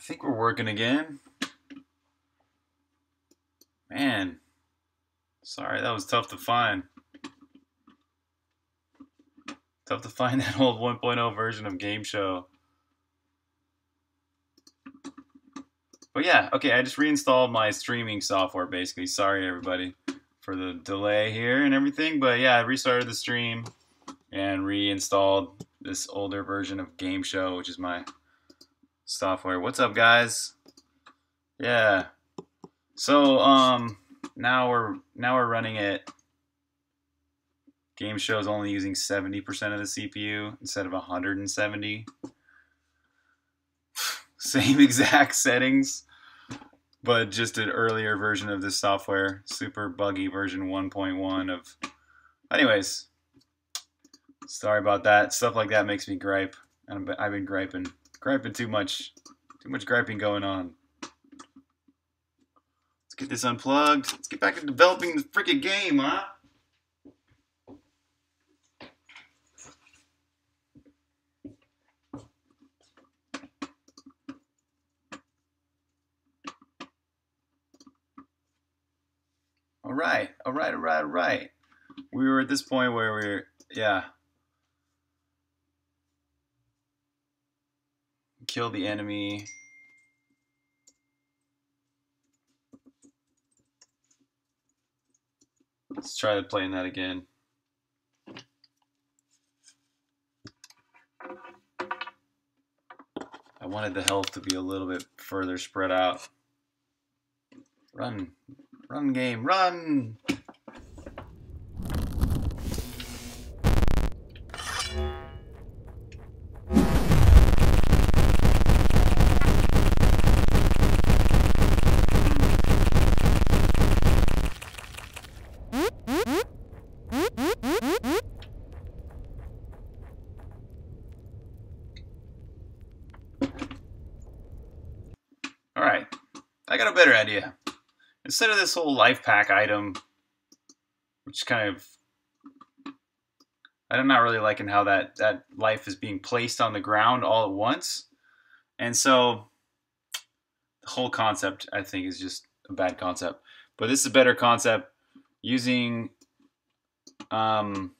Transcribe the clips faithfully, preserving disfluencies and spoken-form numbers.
I think we're working again. Man, sorry, that was tough to find. Tough to find that old one point oh version of Game Show. But yeah, okay, I just reinstalled my streaming software basically. Sorry everybody for the delay here and everything, but yeah, I restarted the stream and reinstalled this older version of Game Show, which is my software. What's up, guys? Yeah. So um now we're now we're running it. Game Show is only using seventy percent of the C P U instead of one hundred seventy. Same exact settings, but just an earlier version of this software. Super buggy version one point one of... Anyways, sorry about that. Stuff like that makes me gripe. And I've been griping. Griping too much. Too much griping going on. Let's get this unplugged. Let's get back to developing the freaking game, huh? All right, all right, all right, all right. We were at this point where we we're, yeah. Kill the enemy. Let's try playing that again. I wanted the health to be a little bit further spread out. Run. Run, game, run! All right, I got a better idea. Instead of this whole life pack item, which kind of, I'm not really liking how that, that life is being placed on the ground all at once. And so the whole concept, I think, is just a bad concept. But this is a better concept using, um,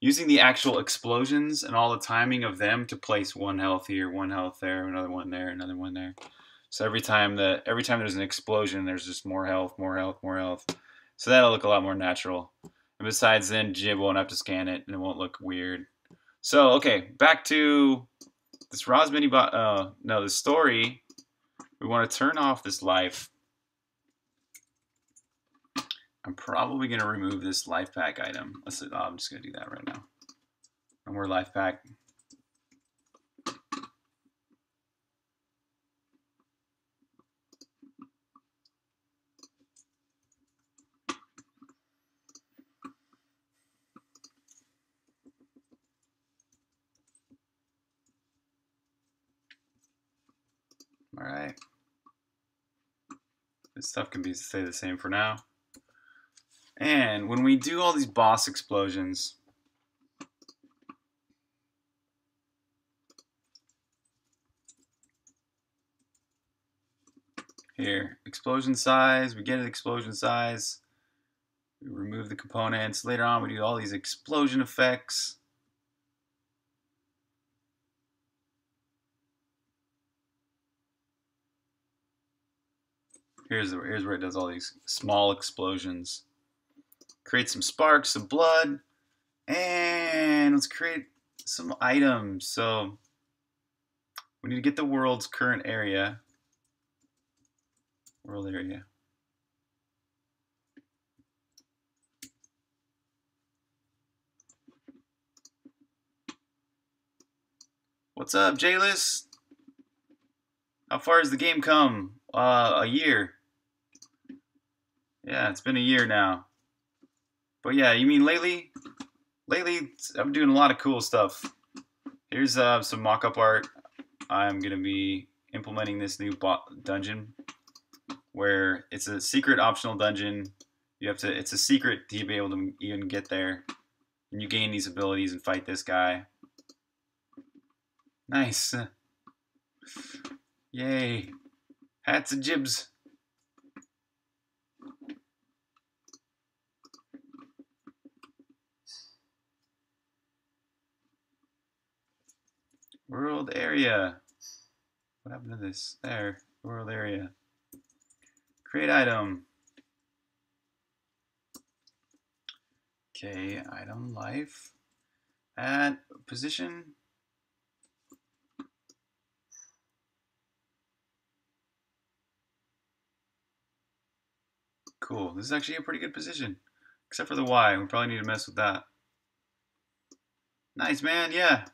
using the actual explosions and all the timing of them to place one health here, one health there, another one there, another one there. So every time that every time there's an explosion, there's just more health, more health, more health. So that'll look a lot more natural. And besides, then Jib won't have to scan it, and it won't look weird. So okay, back to this Rosmini. Uh, no, the story. We want to turn off this life. I'm probably gonna remove this life pack item. Let's. Oh, I'm just gonna do that right now. No more life pack. All right, this stuff can be stay the same for now. And when we do all these boss explosions, here, explosion size, we get an explosion size, we remove the components. Later on, we do all these explosion effects. Here's, the, here's where it does all these small explosions. Create some sparks, some blood, and let's create some items. So we need to get the world's current area. World area. What's up, J-List? How far has the game come? Uh, a year. Yeah, it's been a year now. But yeah, you mean lately? Lately, I'm doing a lot of cool stuff. Here's uh, some mock-up art. I'm going to be implementing this new dungeon where it's a secret optional dungeon. You have to, it's a secret to be able to even get there. And you gain these abilities and fight this guy. Nice. Yay. Hats and jibs. World area. What happened to this? There. World area. Create item. Okay, item life. Add position. Cool. This is actually a pretty good position. Except for the Y. We probably need to mess with that. Nice, man. Yeah.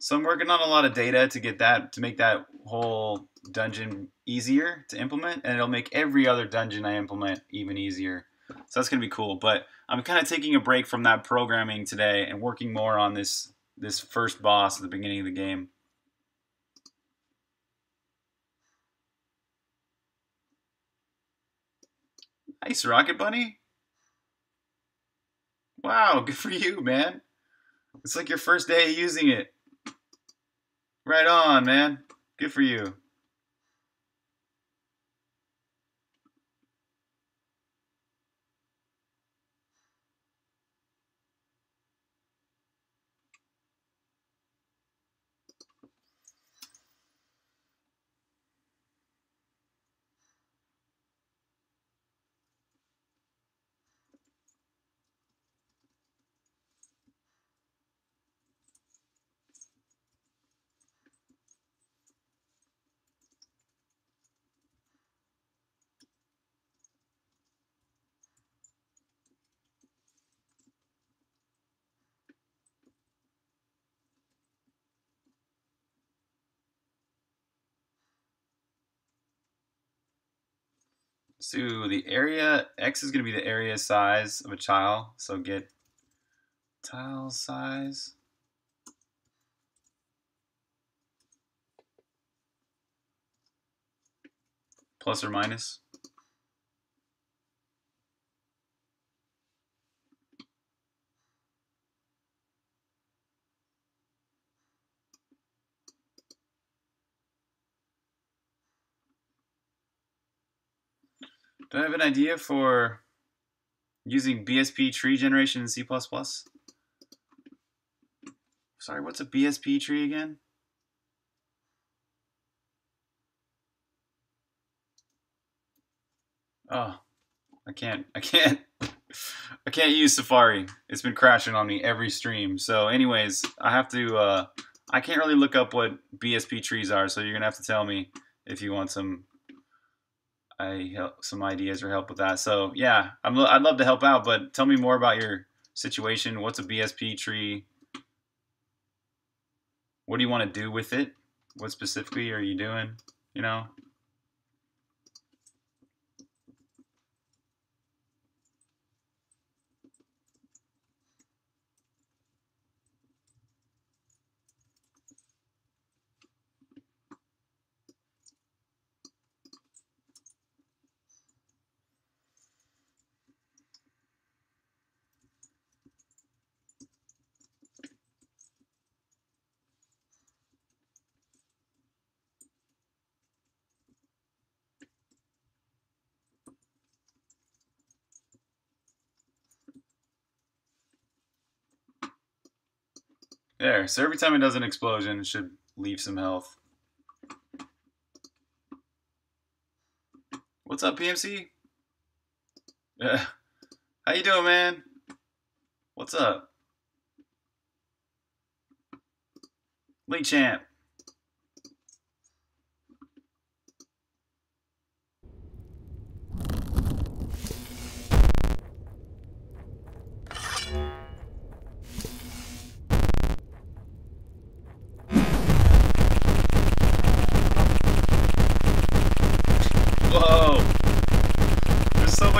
So I'm working on a lot of data to get that, to make that whole dungeon easier to implement, and it'll make every other dungeon I implement even easier. So that's going to be cool, but I'm kind of taking a break from that programming today and working more on this this first boss at the beginning of the game. Nice, Rocket Bunny. Wow, good for you, man. It's like your first day using it. Right on, man. Good for you. So the area, X is going to be the area size of a tile, so get tile size. Plus or minus. Do I have an idea for using B S P tree generation in C plus plus? Sorry, what's a B S P tree again? Oh, I can't, I can't, I can't use Safari. It's been crashing on me every stream. So anyways, I have to, uh, I can't really look up what B S P trees are, so you're gonna have to tell me if you want some I help some ideas or help with that. So yeah, I'm, I'd love to help out, but tell me more about your situation. What's a B S P tree? What do you want to do with it? What specifically are you doing? You know? There, so every time it does an explosion, it should leave some health. What's up, P M C? Uh, how you doing, man? What's up? Lee Champ.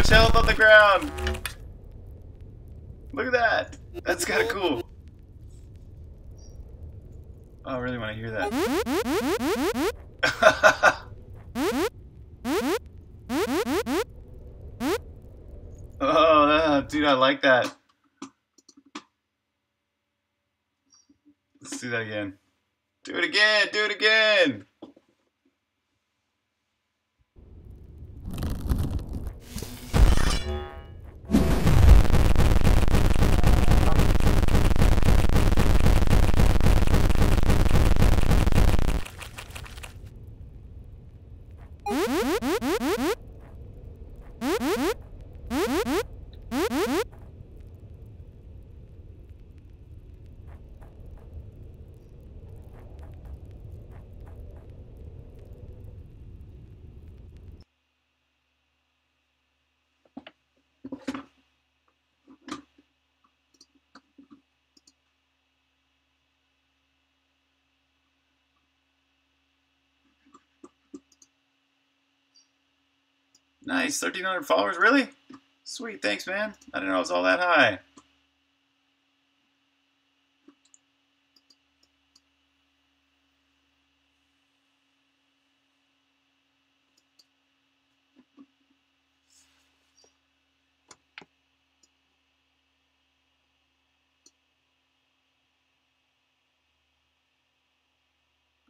Health on the ground. Look at that. That's kind of cool. Oh, I really want to hear that. Oh, dude, I like that. Let's do that again. Do it again. Do it again. Nice, thirteen hundred followers, really? Sweet, thanks, man. I didn't know it was all that high.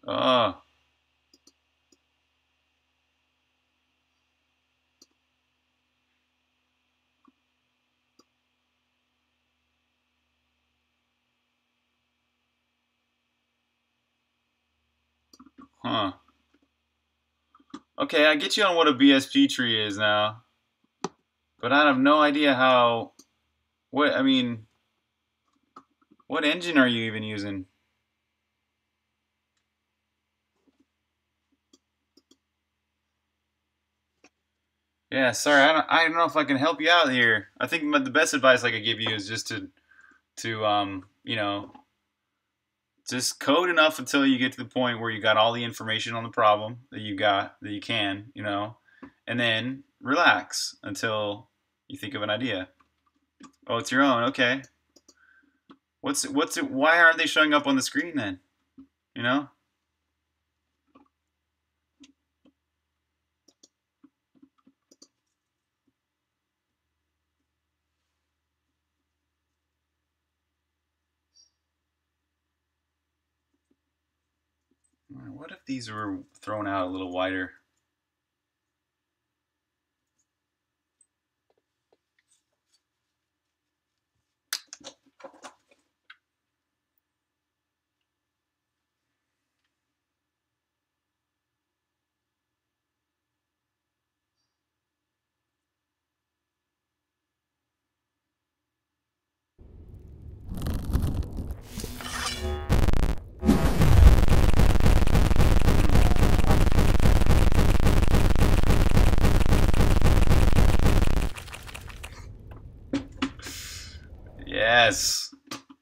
Ah. Uh. Huh. Okay, I get you on what a B S P tree is now. But I have no idea how... What, I mean... What engine are you even using? Yeah, sorry, I don't, I don't know if I can help you out here. I think the best advice I could give you is just to, to um, you know, just code enough until you get to the point where you got all the information on the problem that you got, that you can, you know, and then relax until you think of an idea. Oh, it's your own, okay. What's it, what's it, why aren't they showing up on the screen then, you know? What if these were thrown out a little wider? Yes,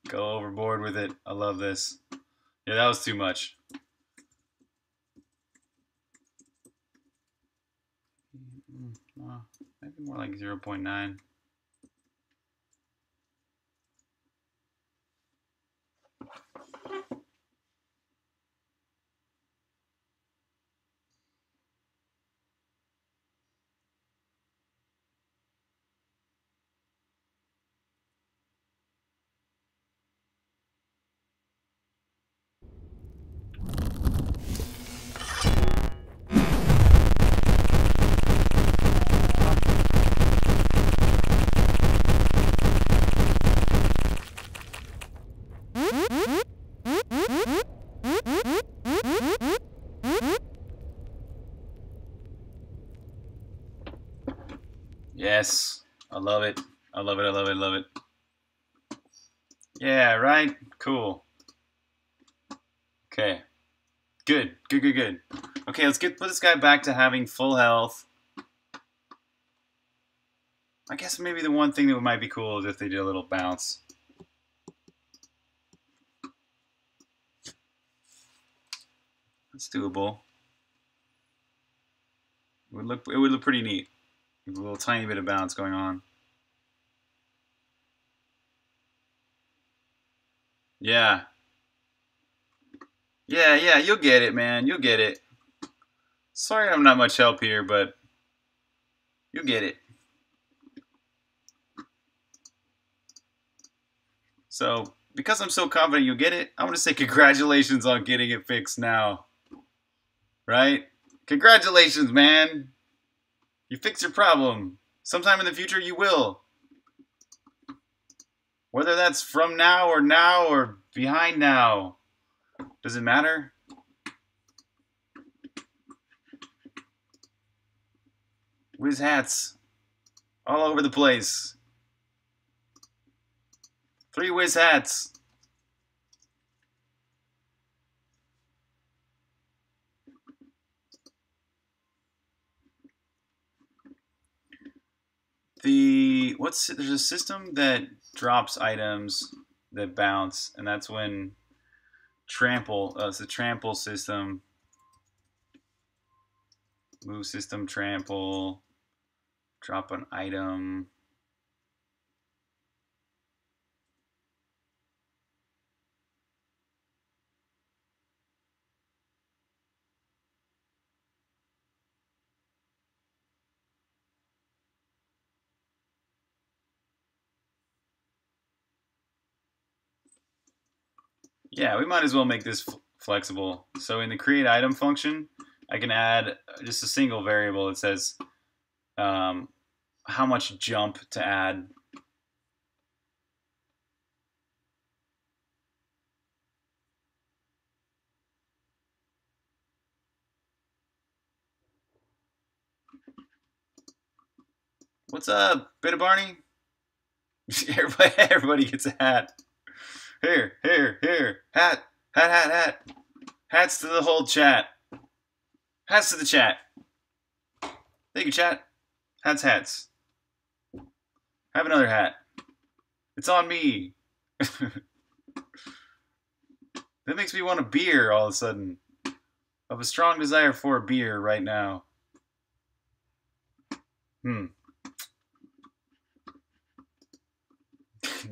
go overboard with it. I love this. Yeah, that was too much. Maybe more like zero point nine. Yes, I love it. I love it. I love it. I love it. Yeah, right? Cool. Okay. Good. Good, good, good. Okay, let's get put this guy back to having full health. I guess maybe the one thing that might be cool is if they did a little bounce. That's doable. It would look, it would look pretty neat. A little tiny bit of bounce going on. Yeah. Yeah, yeah, you'll get it, man. You'll get it. Sorry I'm not much help here, but you'll get it. So, because I'm so confident you'll get it, I'm going to say congratulations on getting it fixed now. Right? Congratulations, man. You fix your problem. Sometime in the future, you will. Whether that's from now or now or behind now, does it matter? Whiz hats all over the place. Three whiz hats. The what's there's a system that drops items that bounce, and that's when trample. Uh, it's the trample system. Move system trample. drop an item. Yeah, we might as well make this flexible. So in the create item function, I can add just a single variable that says um, how much jump to add. What's up, Beta Barney? Everybody, everybody gets a hat. Here, here, here, hat, hat, hat, hat. Hats to the whole chat. Hats to the chat. Thank you, chat. Hats, hats. Have another hat. It's on me. That makes me want a beer all of a sudden. I have a strong desire for a beer right now. Hmm.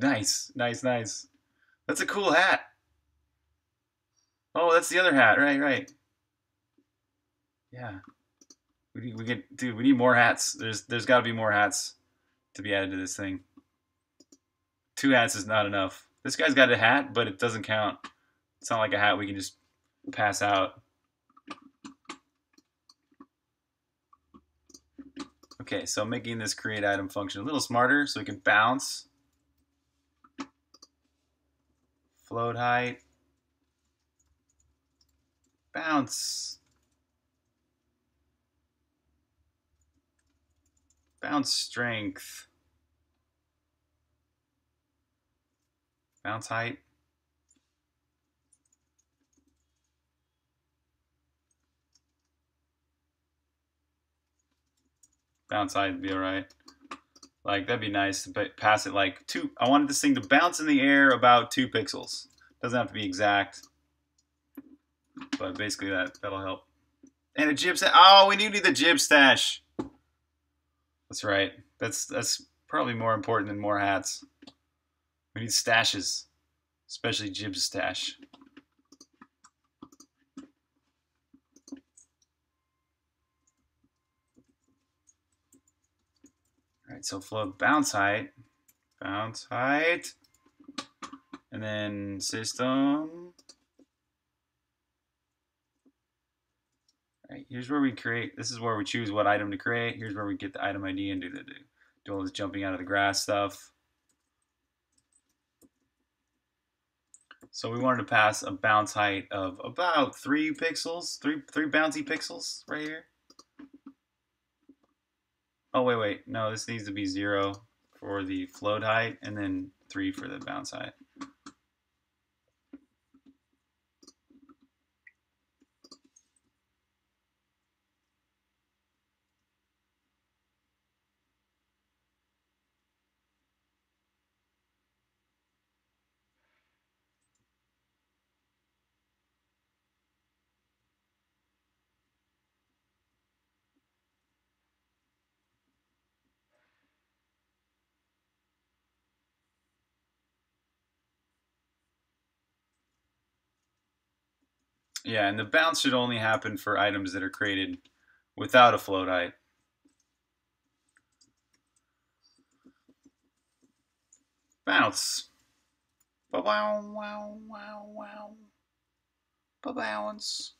Nice, nice, nice. That's a cool hat. Oh, that's the other hat. Right, right. Yeah. We need, we get, dude, we need more hats. There's there's got to be more hats to be added to this thing. Two hats is not enough. This guy's got a hat, but it doesn't count. It's not like a hat we can just pass out. Okay, so making this create item function a little smarter so we can bounce. Float height, bounce, bounce strength, bounce height, bounce height would be all right. Like, that'd be nice to pass it like two. I wanted this thing to bounce in the air about two pixels. Doesn't have to be exact. But basically that, that'll help. And a jib stash. Oh, we need the jib stash. That's right. That's, that's probably more important than more hats. We need stashes, especially jib stash. So float bounce height, bounce height, and then system. All right, here's where we create. This is where we choose what item to create. Here's where we get the item I D and do the do, do all this jumping out of the grass stuff. So we wanted to pass a bounce height of about three pixels, three three bouncy pixels right here. Oh, wait, wait, no, this needs to be zero for the float height and then three for the bounce height. Yeah, and the bounce should only happen for items that are created without a float height. Bounce. Ba-wow, wow, wow, wow. Ba-bounce.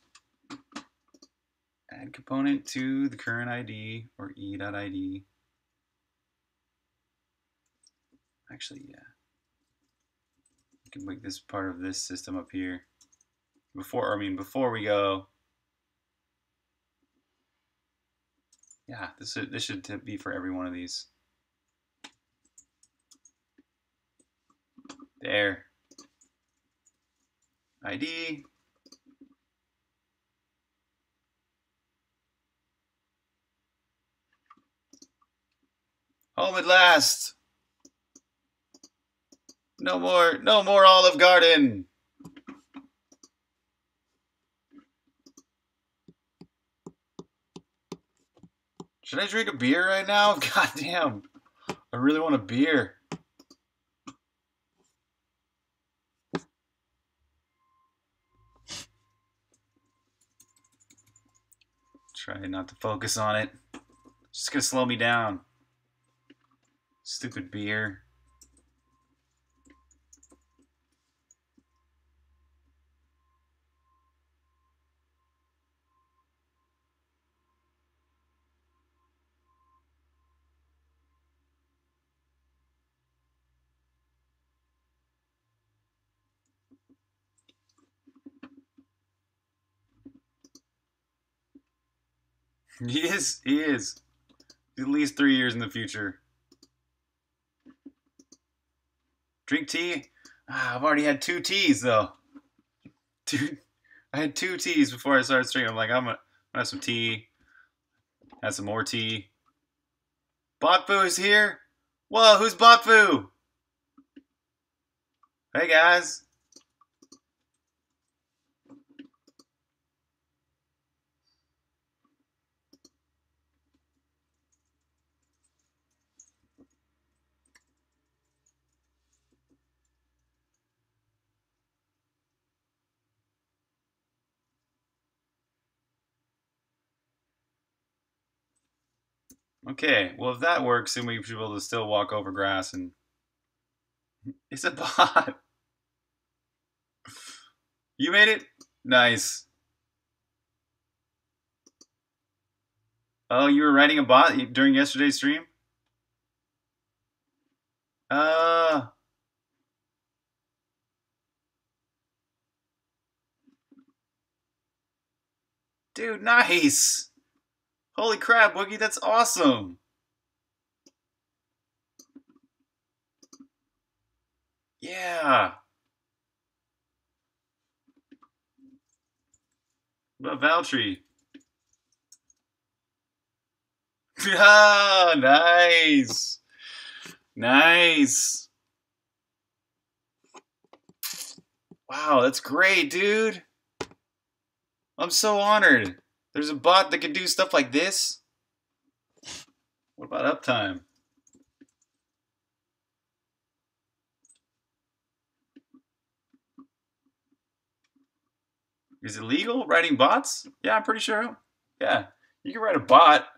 Add component to the current I D or e.id. Actually, yeah. You can make this part of this system up here. Before, I mean, before we go, yeah, this should, this should be for every one of these. There. I D. Home at last. No more, no more Olive Garden. Should I drink a beer right now? Goddamn. I really want a beer. Try not to focus on it. It's just gonna slow me down. Stupid beer. He is, he is. At least three years in the future. Drink tea? Ah, I've already had two teas, though. Two, I had two teas before I started streaming. I'm like, I'm gonna, I'm gonna have some tea. Have some more tea. Bot Fu is here? Whoa, who's Bot Fu? Hey, guys. Okay, well, if that works, then we should be able to still walk over grass and... It's a bot! You made it? Nice. Oh, you were writing a bot during yesterday's stream? Uh... Dude, nice! Holy crap, Woogie, that's awesome! Yeah! What about Valtry? Ah, nice! Nice! Wow, that's great, dude! I'm so honored! There's a bot that can do stuff like this? What about uptime? Is it legal writing bots? Yeah, I'm pretty sure. Yeah, you can write a bot.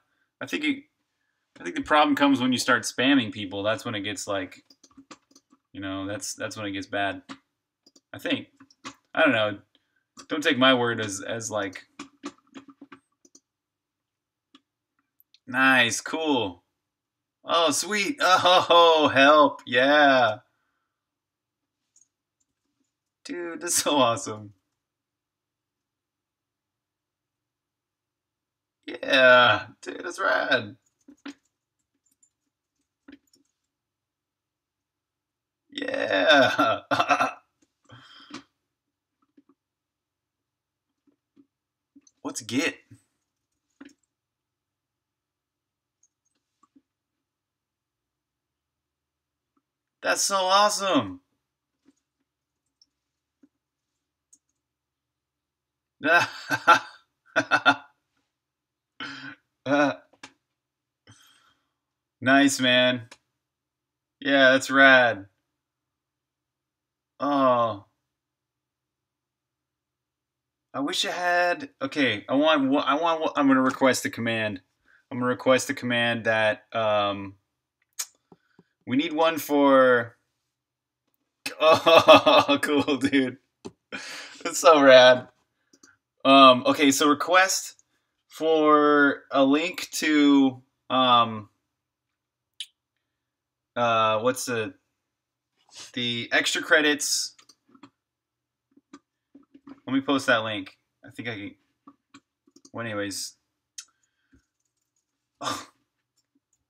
I think it, I think the problem comes when you start spamming people. That's when it gets like, you know, that's that's when it gets bad. I think. I don't know. Don't take my word as as like. Nice, cool. Oh, sweet. Oh, help. Yeah. Dude, that's so awesome. Yeah, dude, that's rad. Yeah. What's Git? That's so awesome! uh, nice, man. Yeah, that's rad. Oh. I wish I had... Okay, I want... I want I'm going to request a command. I'm going to request a command that... Um, We need one for... Oh, cool, dude. That's so rad. Um, okay, so request for a link to... Um, uh, what's the... The extra credits. Let me post that link. I think I can... Well, anyways. Oh,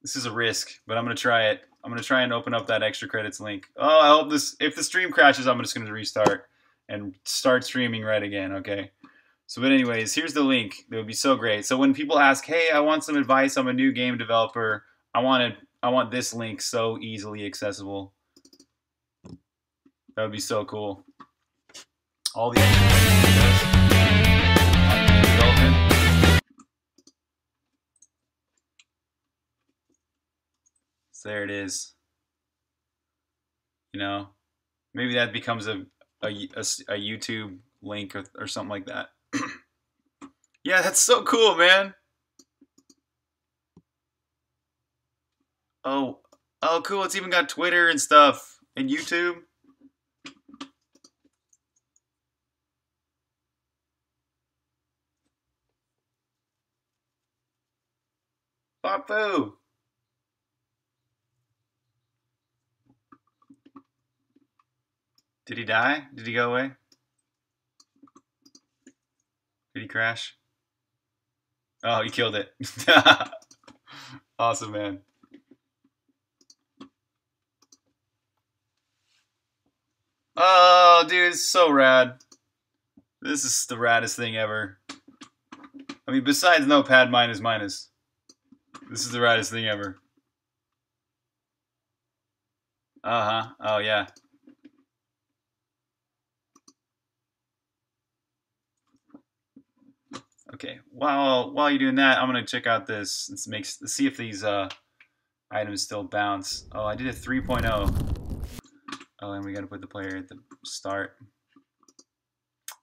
this is a risk, but I'm going to try it. I'm going to try and open up that extra credits link. Oh, I hope this, if the stream crashes, I'm just going to restart and start streaming right again, okay? So, but anyways, here's the link. That would be so great. So when people ask, hey, I want some advice. I'm a new game developer. I want, to, I want this link so easily accessible. That would be so cool. All the development. There it is. You know, maybe that becomes a a, a, a YouTube link or, or something like that. Yeah, that's so cool, man. Oh, oh, cool. It's even got Twitter and stuff and YouTube. Papu. Did he die? Did he go away? Did he crash? Oh, he killed it. Awesome, man. Oh, dude, it's so rad. This is the raddest thing ever. I mean, besides Notepad minus minus. This is the raddest thing ever. Uh-huh. Oh, yeah. Okay. While while you're doing that, I'm gonna check out this. Let's make let's see if these uh, items still bounce. Oh, I did a three point oh. Oh, and we gotta put the player at the start.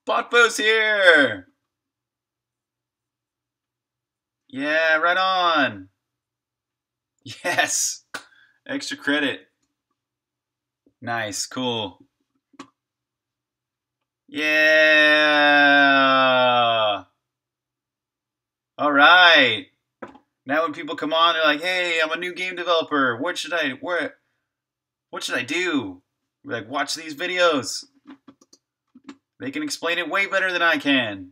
Botbo's here. Yeah, right on. Yes. Extra credit. Nice. Cool. Yeah. All right. Now when people come on, they're like, "Hey, I'm a new game developer. What should I where what should I do?" We're like, "Watch these videos. They can explain it way better than I can."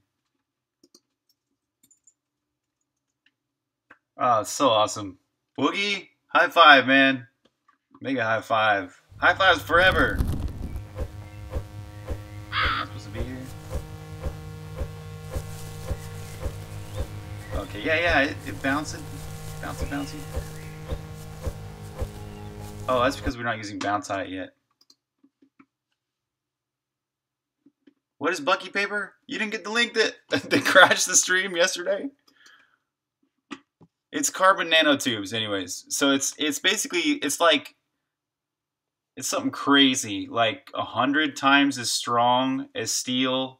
Oh, it's so awesome. Boogie, high five, man. Make a high five. High fives forever. Yeah, yeah, it, it bounced, bounced, bouncy. Oh, that's because we're not using bounce height yet. What is Bucky paper? You didn't get the link that that crashed the stream yesterday. It's carbon nanotubes, anyways. So it's it's basically it's like it's something crazy, like a hundred times as strong as steel.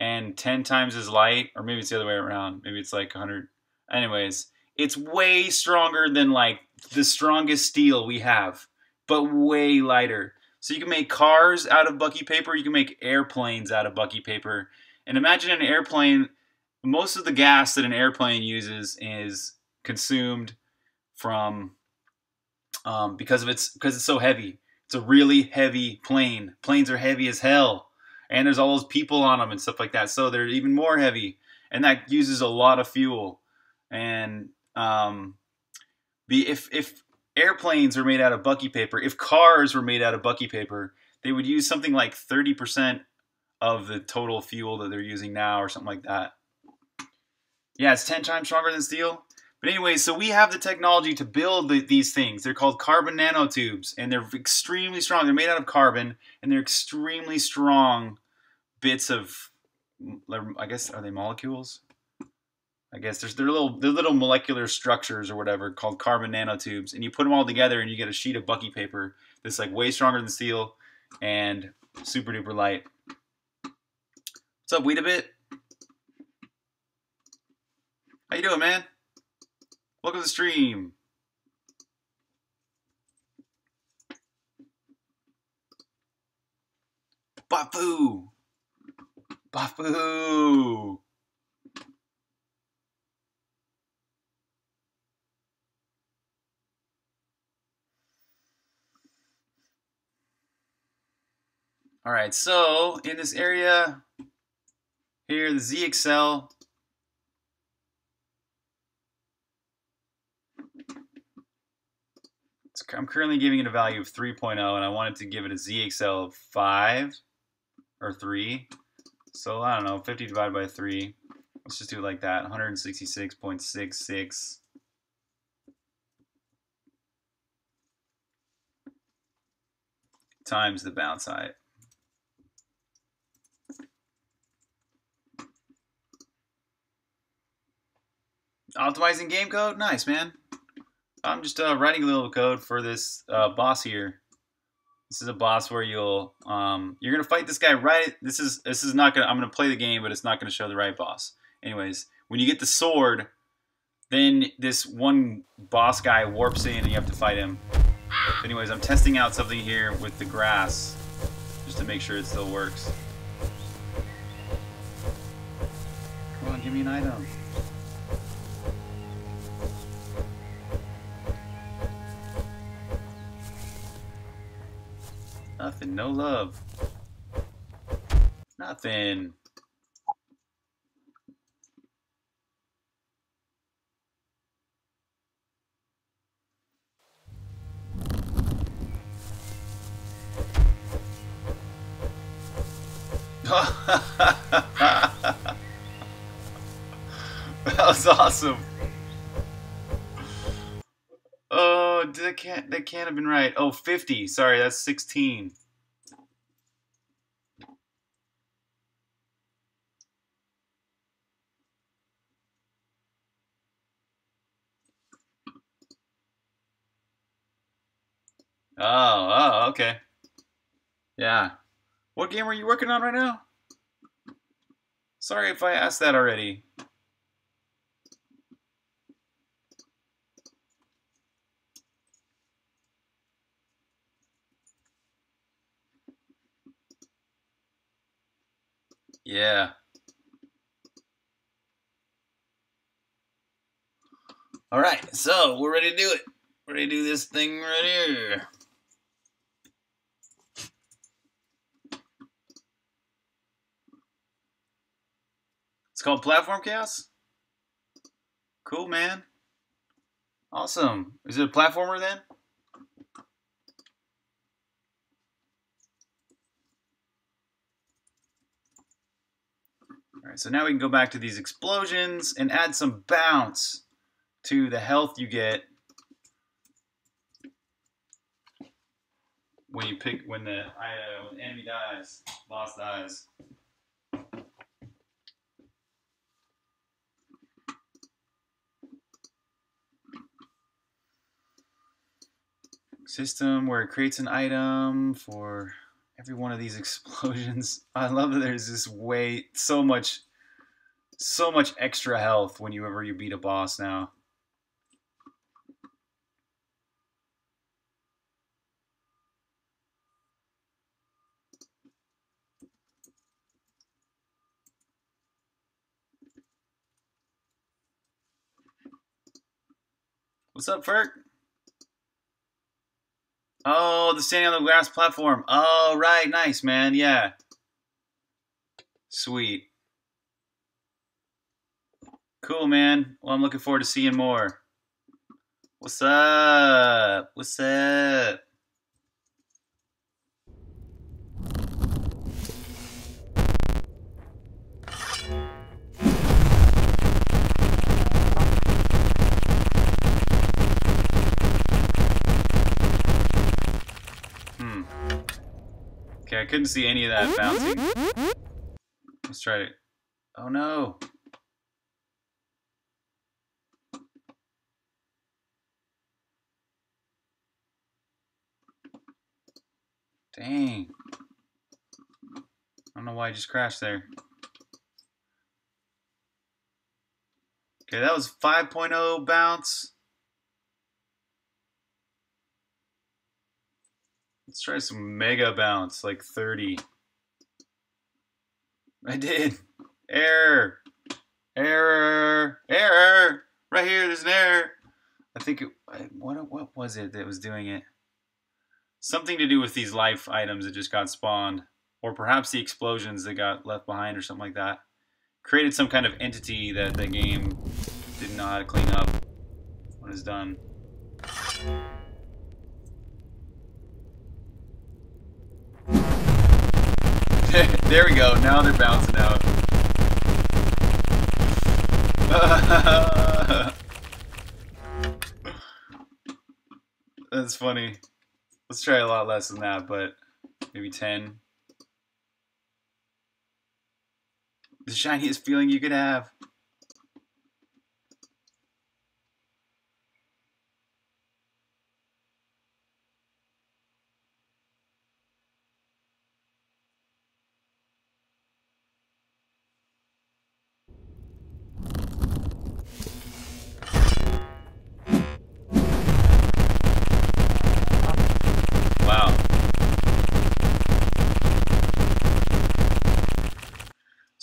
And ten times as light, or maybe it's the other way around. Maybe it's like one hundred. Anyways, it's way stronger than like the strongest steel we have, but way lighter. So you can make cars out of Bucky paper. You can make airplanes out of Bucky paper. And imagine an airplane, most of the gas that an airplane uses is consumed from, um, because of its, because it's so heavy. It's a really heavy plane. Planes are heavy as hell. And there's all those people on them and stuff like that. So they're even more heavy. And that uses a lot of fuel. And um, the, if, if airplanes were made out of Bucky paper, if cars were made out of Bucky paper, they would use something like thirty percent of the total fuel that they're using now or something like that. Yeah, it's ten times stronger than steel. But anyway, so we have the technology to build the, these things. They're called carbon nanotubes, and they're extremely strong. They're made out of carbon, and they're extremely strong bits of, I guess, are they molecules? I guess there's they're little they're little molecular structures or whatever called carbon nanotubes, and you put them all together, and you get a sheet of Bucky paper that's like way stronger than steel and super duper light. What's up, Weedabit? How you doing, man? Welcome to the stream. Bafu. Bafu. All right, so in this area here, the Z X L. I'm currently giving it a value of three point oh, and I wanted to give it a Z X L of five or three. So, I don't know, fifty divided by three. Let's just do it like that, one sixty-six point six six. Times the bounce height. Optimizing game code? Nice, man. I'm just uh, writing a little code for this uh, boss here. This is a boss where you'll um, you're gonna fight this guy right. This is this is not gonna. I'm gonna play the game, but it's not gonna show the right boss. Anyways, when you get the sword, then this one boss guy warps in and you have to fight him. But anyways, I'm testing out something here with the grass just to make sure it still works. Come on, give me an item. Nothing, no love. Nothing. That was awesome. Oh, that can't that can't have been right. Oh, fifty. Sorry, that's sixteen. Oh, oh, okay. Yeah. What game are you working on right now? Sorry if I asked that already. Yeah. All right, so we're ready to do it. Ready to do this thing right here. It's called Platform Chaos? Cool, man. Awesome. Is it a platformer then? Alright, so now we can go back to these explosions and add some bounce to the health you get when you pick when the, uh, when the enemy dies, boss dies. System where it creates an item for every one of these explosions. I love that there's this way so much so much extra health whenever you beat a boss now. What's up, Ferk? Oh, the standing on the grass platform. Oh, right. Nice, man. Yeah. Sweet. Cool, man. Well, I'm looking forward to seeing more. What's up? What's up? Okay, I couldn't see any of that bouncing. Let's try it. Oh no! Dang. I don't know why I just crashed there. Okay, that was five point oh bounce. Let's try some mega bounce, like thirty. I did. Error. Error. Error. Right here, there's an error. I think it, what, what was it that was doing it? Something to do with these life items that just got spawned. Or perhaps the explosions that got left behind or something like that. Created some kind of entity that the game didn't know how to clean up when it's done. There we go, now they're bouncing out. That's funny. Let's try a lot less than that, but maybe ten. The shiniest feeling you could have.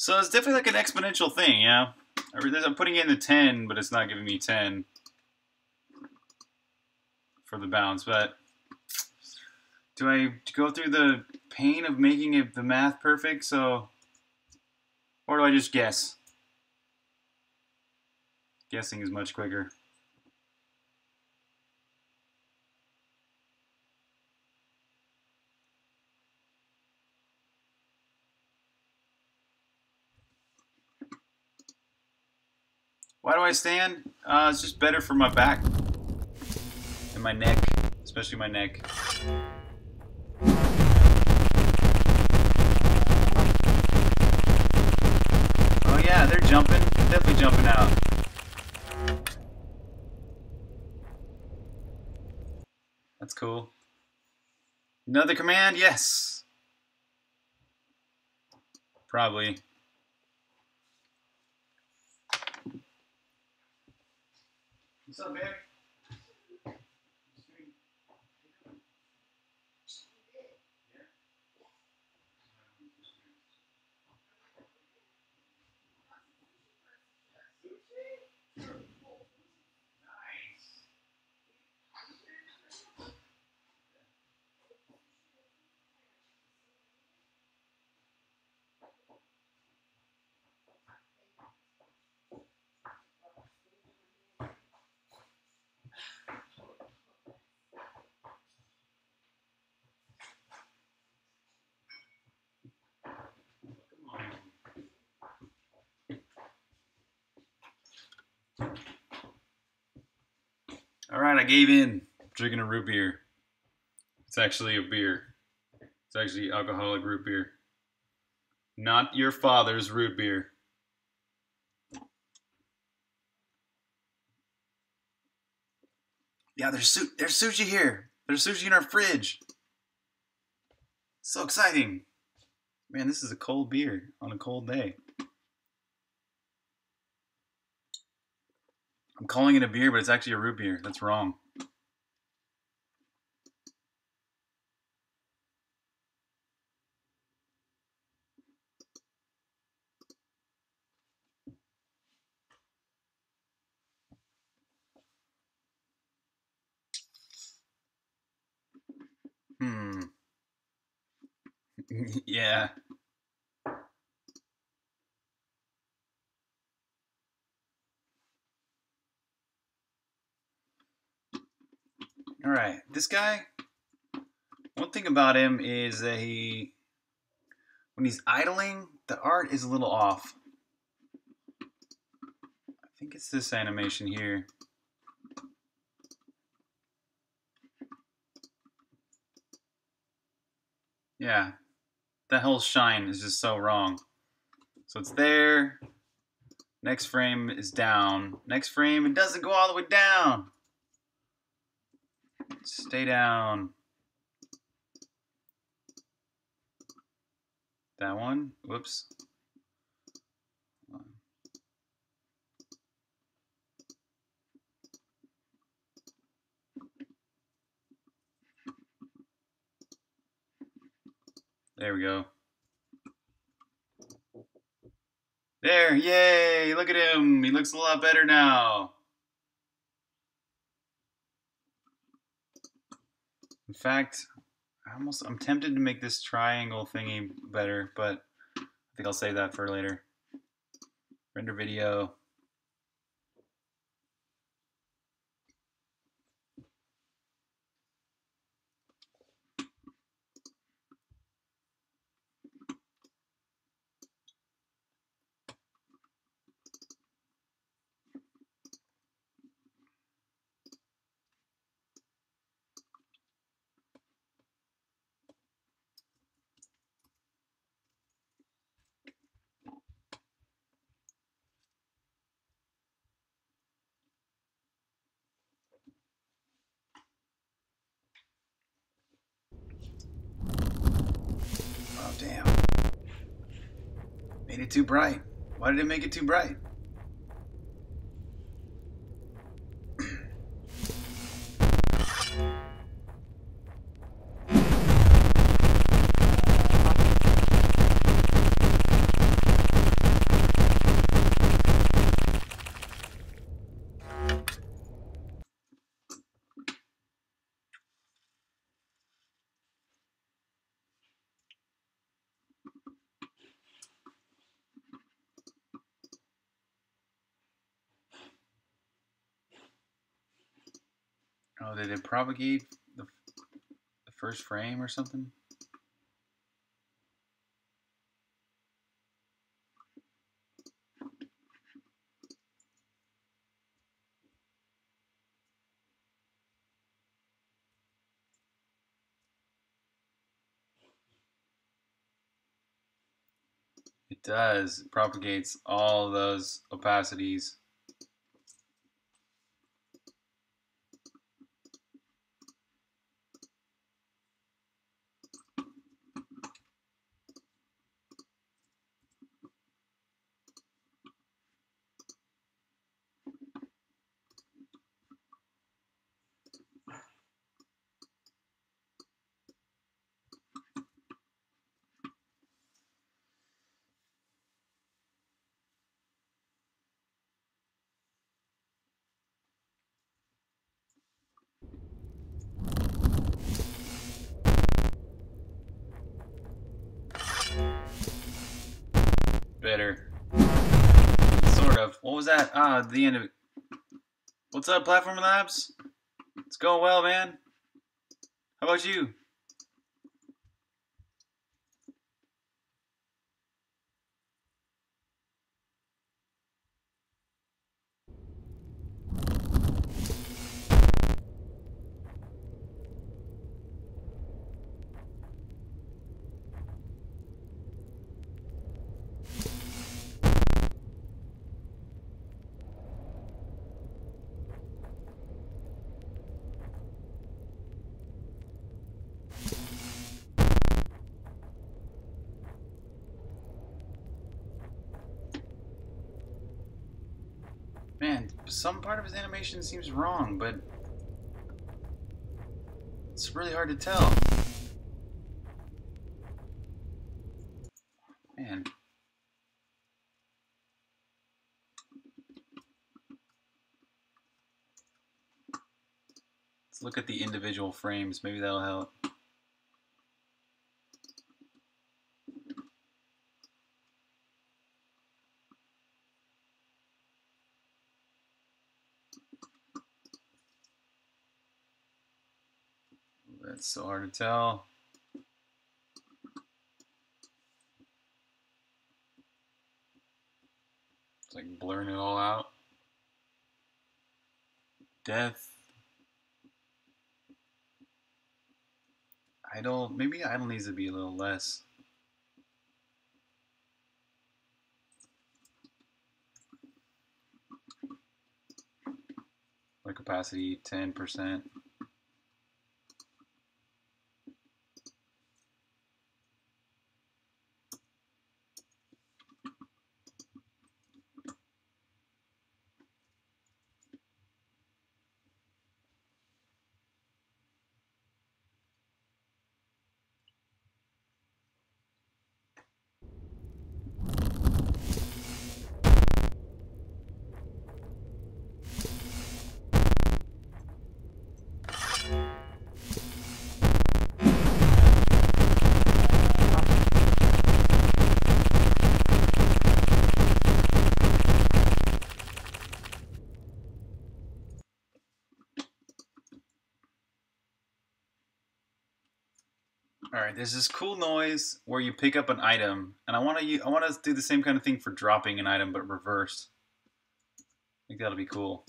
So it's definitely like an exponential thing, you know? I'm putting in the ten, but it's not giving me ten for the bounds. But do I go through the pain of making it the math perfect, so, or do I just guess? Guessing is much quicker. Why do I stand? Uh, it's just better for my back and my neck, especially my neck. Oh yeah, they're jumping. They're definitely jumping out. That's cool. Another command? Yes. Probably. What's up, babe? All right, I gave in. I'm drinking a root beer. It's actually a beer. It's actually alcoholic root beer. Not your father's root beer. Yeah, there's su there's sushi here. There's sushi in our fridge. So exciting. Man, this is a cold beer on a cold day. I'm calling it a beer, but it's actually a root beer. That's wrong. Hmm. Yeah. All right, this guy, one thing about him is that he, when he's idling, the art is a little off. I think it's this animation here. Yeah, that whole shine is just so wrong. So it's there, next frame is down, next frame it doesn't go all the way down. Stay down. That one. Whoops. There we go. There. Yay. Look at him. He looks a lot better now. In fact, I almost, I'm tempted to make this triangle thingy better, but I think I'll save that for later. Render video. Damn. Made it too bright. Why did it make it too bright? Oh, did it propagate the, the first frame or something? It does. It propagates all those opacities. Better. Sort of. What was that? Ah, the end of it. What's up, Platform Labs? It's going well, man. How about you? Some part of his animation seems wrong, but it's really hard to tell. Man. Let's look at the individual frames. Maybe that'll help. It's so hard to tell. It's like blurring it all out. Death. Idle. Maybe idle needs to be a little less. Like opacity ten percent. Alright, there's this cool noise where you pick up an item, and I want to I want to do the same kind of thing for dropping an item, but reverse. I think that'll be cool.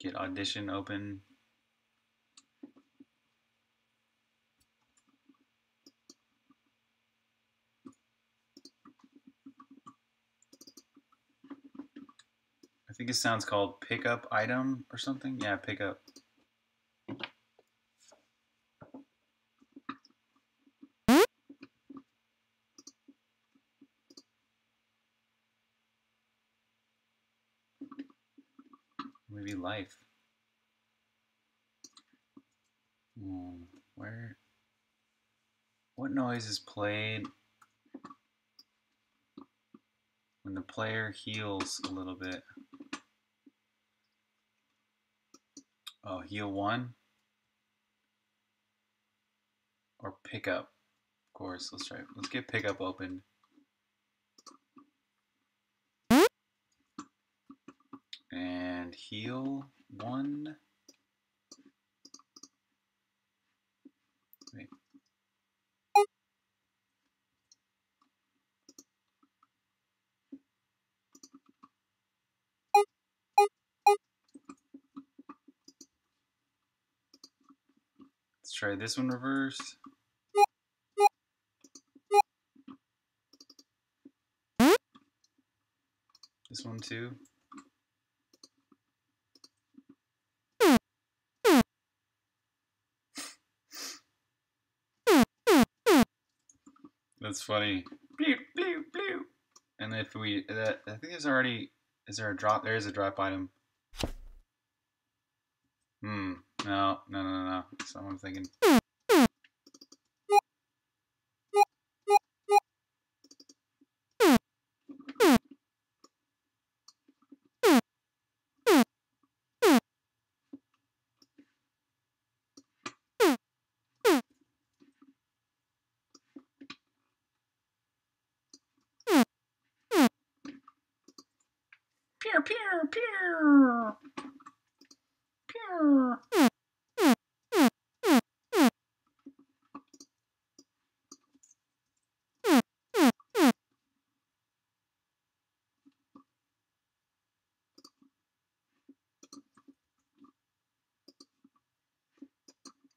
Get Audition open. I think it sounds called pickup item or something. Yeah, pickup. Maybe life. Hmm, where? What noise is played when the player heals a little bit? Oh, heal one, or pickup, of course. Let's try it. Let's get pickup open. and heal one. Wait. Let's try this one reversed. This one too. That's funny. Blew, blew, blew. And if we, that, I think there's already, is there a drop? There is a drop item. Hmm. No, no, no, no. So I'm thinking.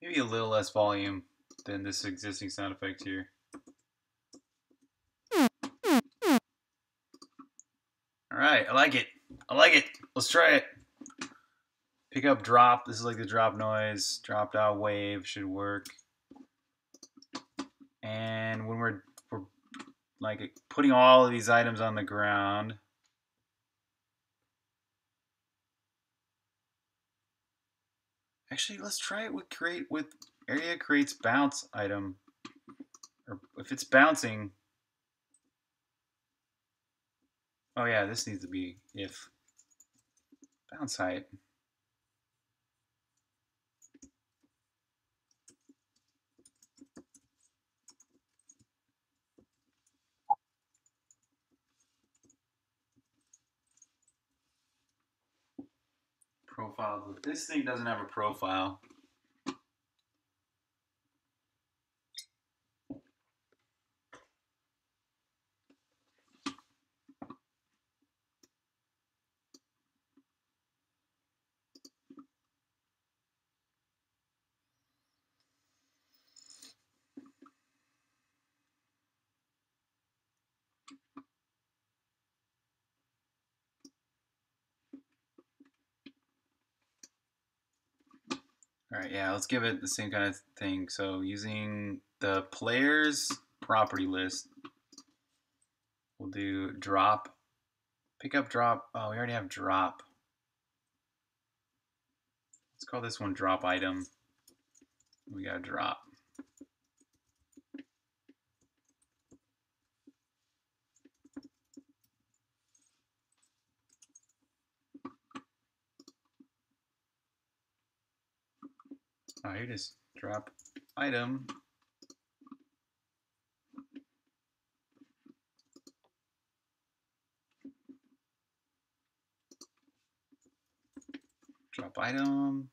Maybe a little less volume than this existing sound effect here. Alright, I like it. I like it. Let's try it. Pick up drop. This is like the drop noise. Dropped out wave should work. And when we're, we're like putting all of these items on the ground. Actually, let's try it with create with area creates bounce item. Or if it's bouncing. Oh yeah, this needs to be if bounce height. Profile. This thing doesn't have a profile. Alright, yeah, let's give it the same kind of thing. So using the player's property list, we'll do drop, pick up drop. Oh, we already have drop. Let's call this one drop item. We got drop. Oh, here it is. Drop item. Drop item.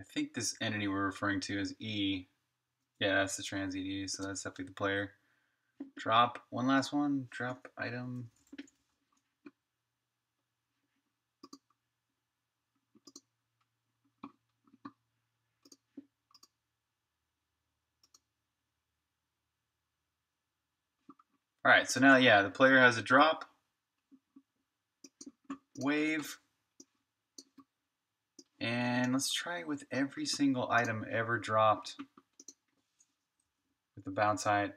I think this entity we're referring to is E. Yeah, that's the trans E D, so that's definitely the player. Drop, one last one, drop item. All right, so now, yeah, the player has a drop, wave, and let's try it with every single item ever dropped with the bounce height.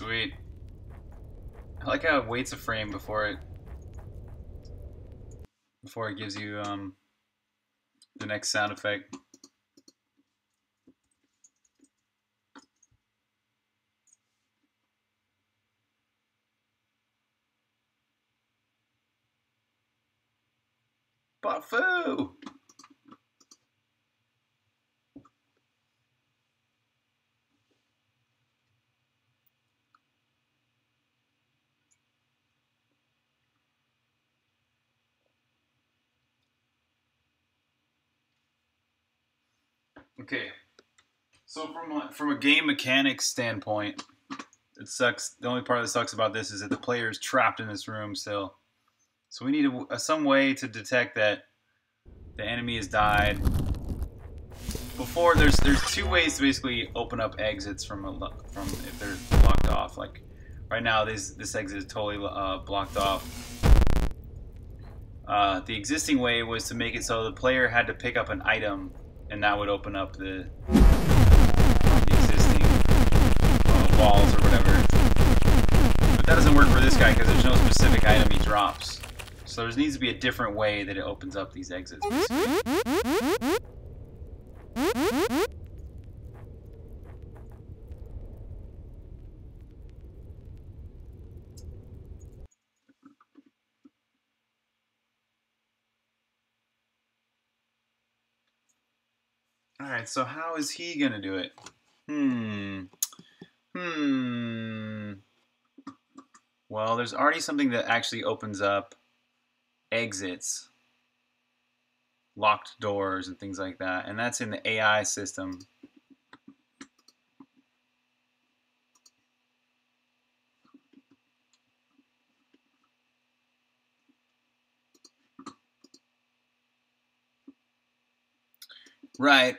Sweet. I like how it waits a frame before it before it gives you um, the next sound effect. Buffoo! Okay, so from a, from a game mechanics standpoint, it sucks. The only part that sucks about this is that the player is trapped in this room still. So we need a, a, some way to detect that the enemy has died. Before there's there's two ways to basically open up exits from a, from if they're blocked off. Like right now, this this exit is totally uh, blocked off. Uh, the existing way was to make it so the player had to pick up an item. And that would open up the, the existing uh, walls or whatever. But that doesn't work for this guy because there's no specific item he drops. So there needs to be a different way that it opens up these exits. Alright, so how is he going to do it? Hmm. Hmm. Well, there's already something that actually opens up exits, locked doors, and things like that. And that's in the A I system. Right.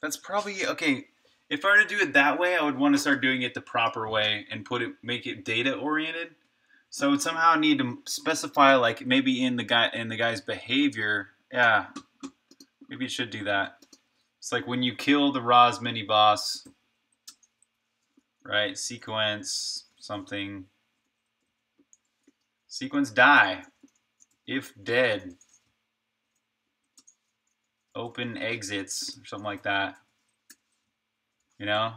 That's probably, okay, if I were to do it that way, I would want to start doing it the proper way and put it, make it data-oriented. So I would somehow need to specify, like, maybe in the guy, in the guy's behavior, yeah, maybe it should do that. It's like when you kill the Rosmini boss, right, sequence something, sequence die, if dead, open exits or something like that. You know,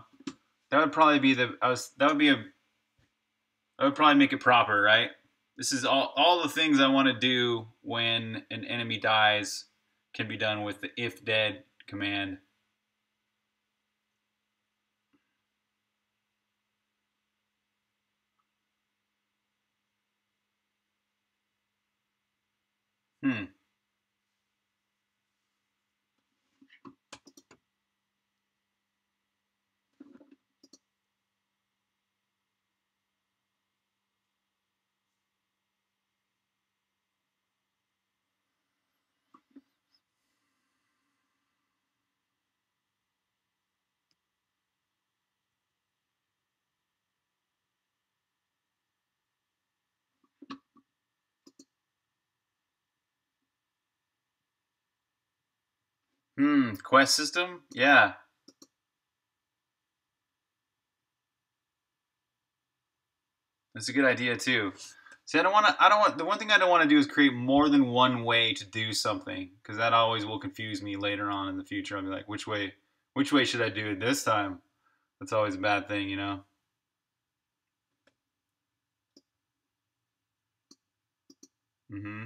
that would probably be the I was that would be a that would probably make it proper, right? This is all all the things I want to do when an enemy dies can be done with the if dead command. Hmm. Hmm, quest system? Yeah. That's a good idea too. See, I don't want to, I don't want, the one thing I don't want to do is create more than one way to do something, because that always will confuse me later on in the future. I'll be like, which way, which way should I do it this time? That's always a bad thing, you know? Mm-hmm.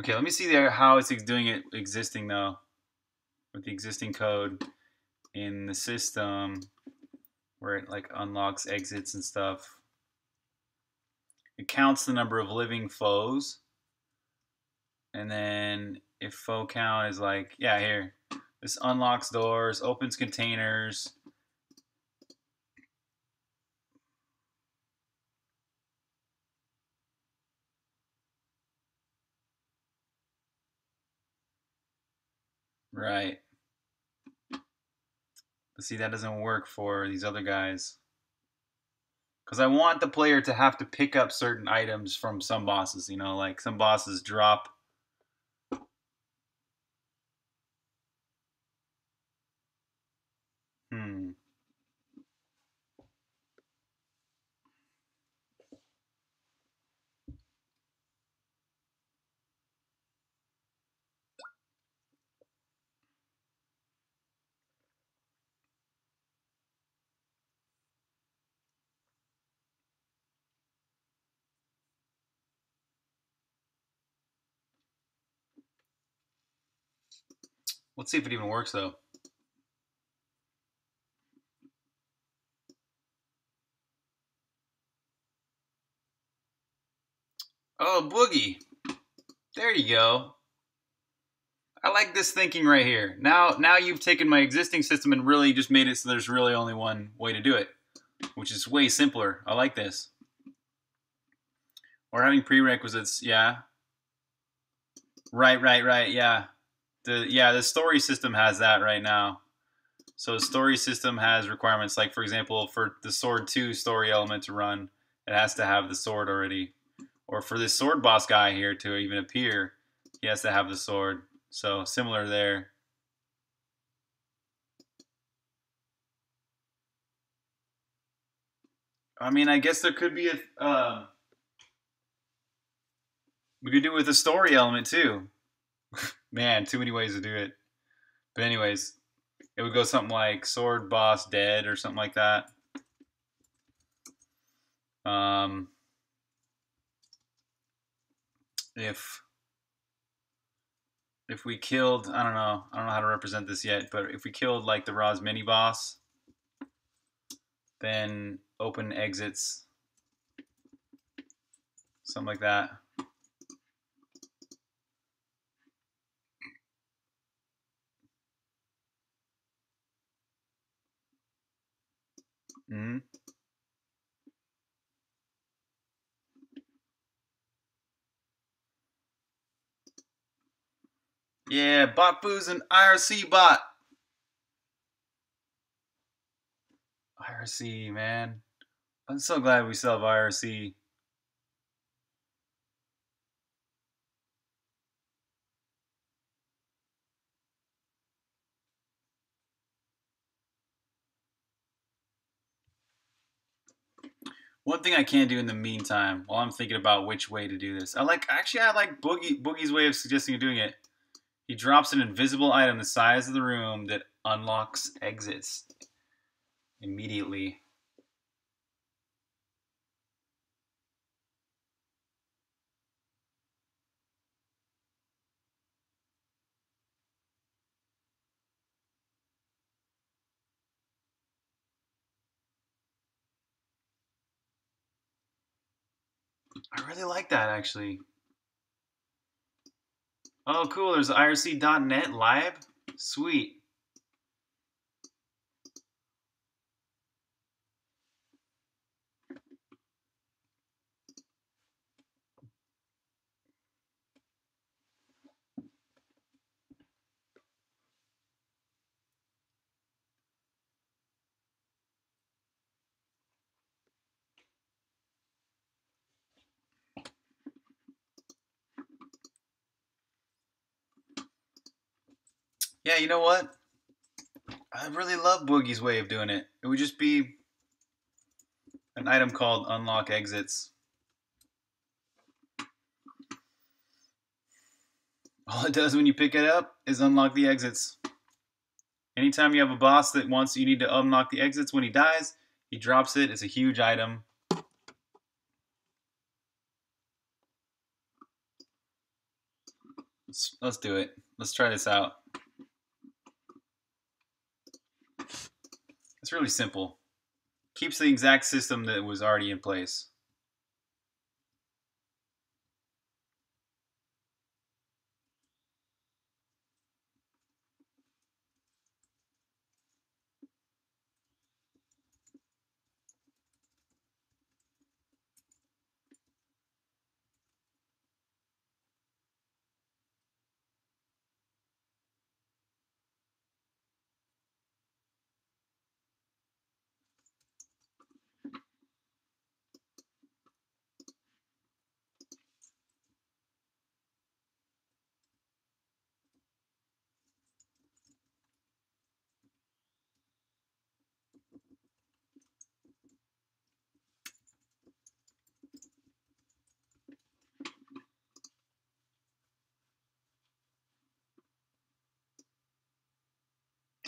Okay, let me see there how it's doing it existing though, with the existing code in the system where it like unlocks exits and stuff. It counts the number of living foes, and then if foe count is like, yeah, here, this unlocks doors, opens containers. Right. But see, that doesn't work for these other guys. Because I want the player to have to pick up certain items from some bosses, you know, like some bosses drop Let's see if it even works though. Oh, Boogie. There you go. I like this thinking right here. Now, now you've taken my existing system and really just made it so there's really only one way to do it, which is way simpler. I like this. Or having prerequisites, yeah. Right, right, right, yeah. The yeah, the story system has that right now. So the story system has requirements. Like, for example, for the Sword two story element to run, it has to have the sword already. Or for this sword boss guy here to even appear, he has to have the sword. So similar there. I mean, I guess there could be a... Uh, we could do it with a story element too. Man, too many ways to do it. But anyways, it would go something like sword boss dead or something like that. Um, if... If we killed, I don't know, I don't know how to represent this yet, but if we killed like the Rosmini boss, then open exits, something like that. Mm-hmm. Yeah, bot booze and I R C bot. I R C, man. I'm so glad we still have I R C. One thing I can do in the meantime, while I'm thinking about which way to do this, I like actually I like Boogie Boogie's way of suggesting doing it. He drops an invisible item the size of the room that unlocks exits immediately. I really like that, actually. Oh, cool. There's I R C dot net live. Sweet. Yeah, you know what? I really love Boogie's way of doing it. It would just be an item called Unlock Exits. All it does when you pick it up is unlock the exits. Anytime you have a boss that wants you need to unlock the exits when he dies, he drops it. It's a huge item. Let's, let's do it. Let's try this out. It's really simple. Keeps the exact system that was already in place.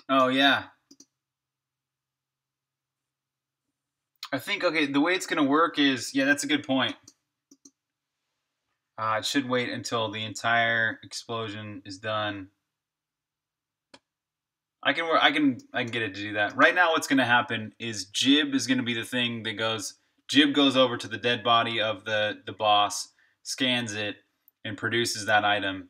Oh, yeah. I think, okay, the way it's going to work is, yeah, that's a good point. Uh, it should wait until the entire explosion is done I can I can I can get it to do that. Right now what's going to happen is Jib is going to be the thing that goes Jib goes over to the dead body of the the boss, scans it, and produces that item.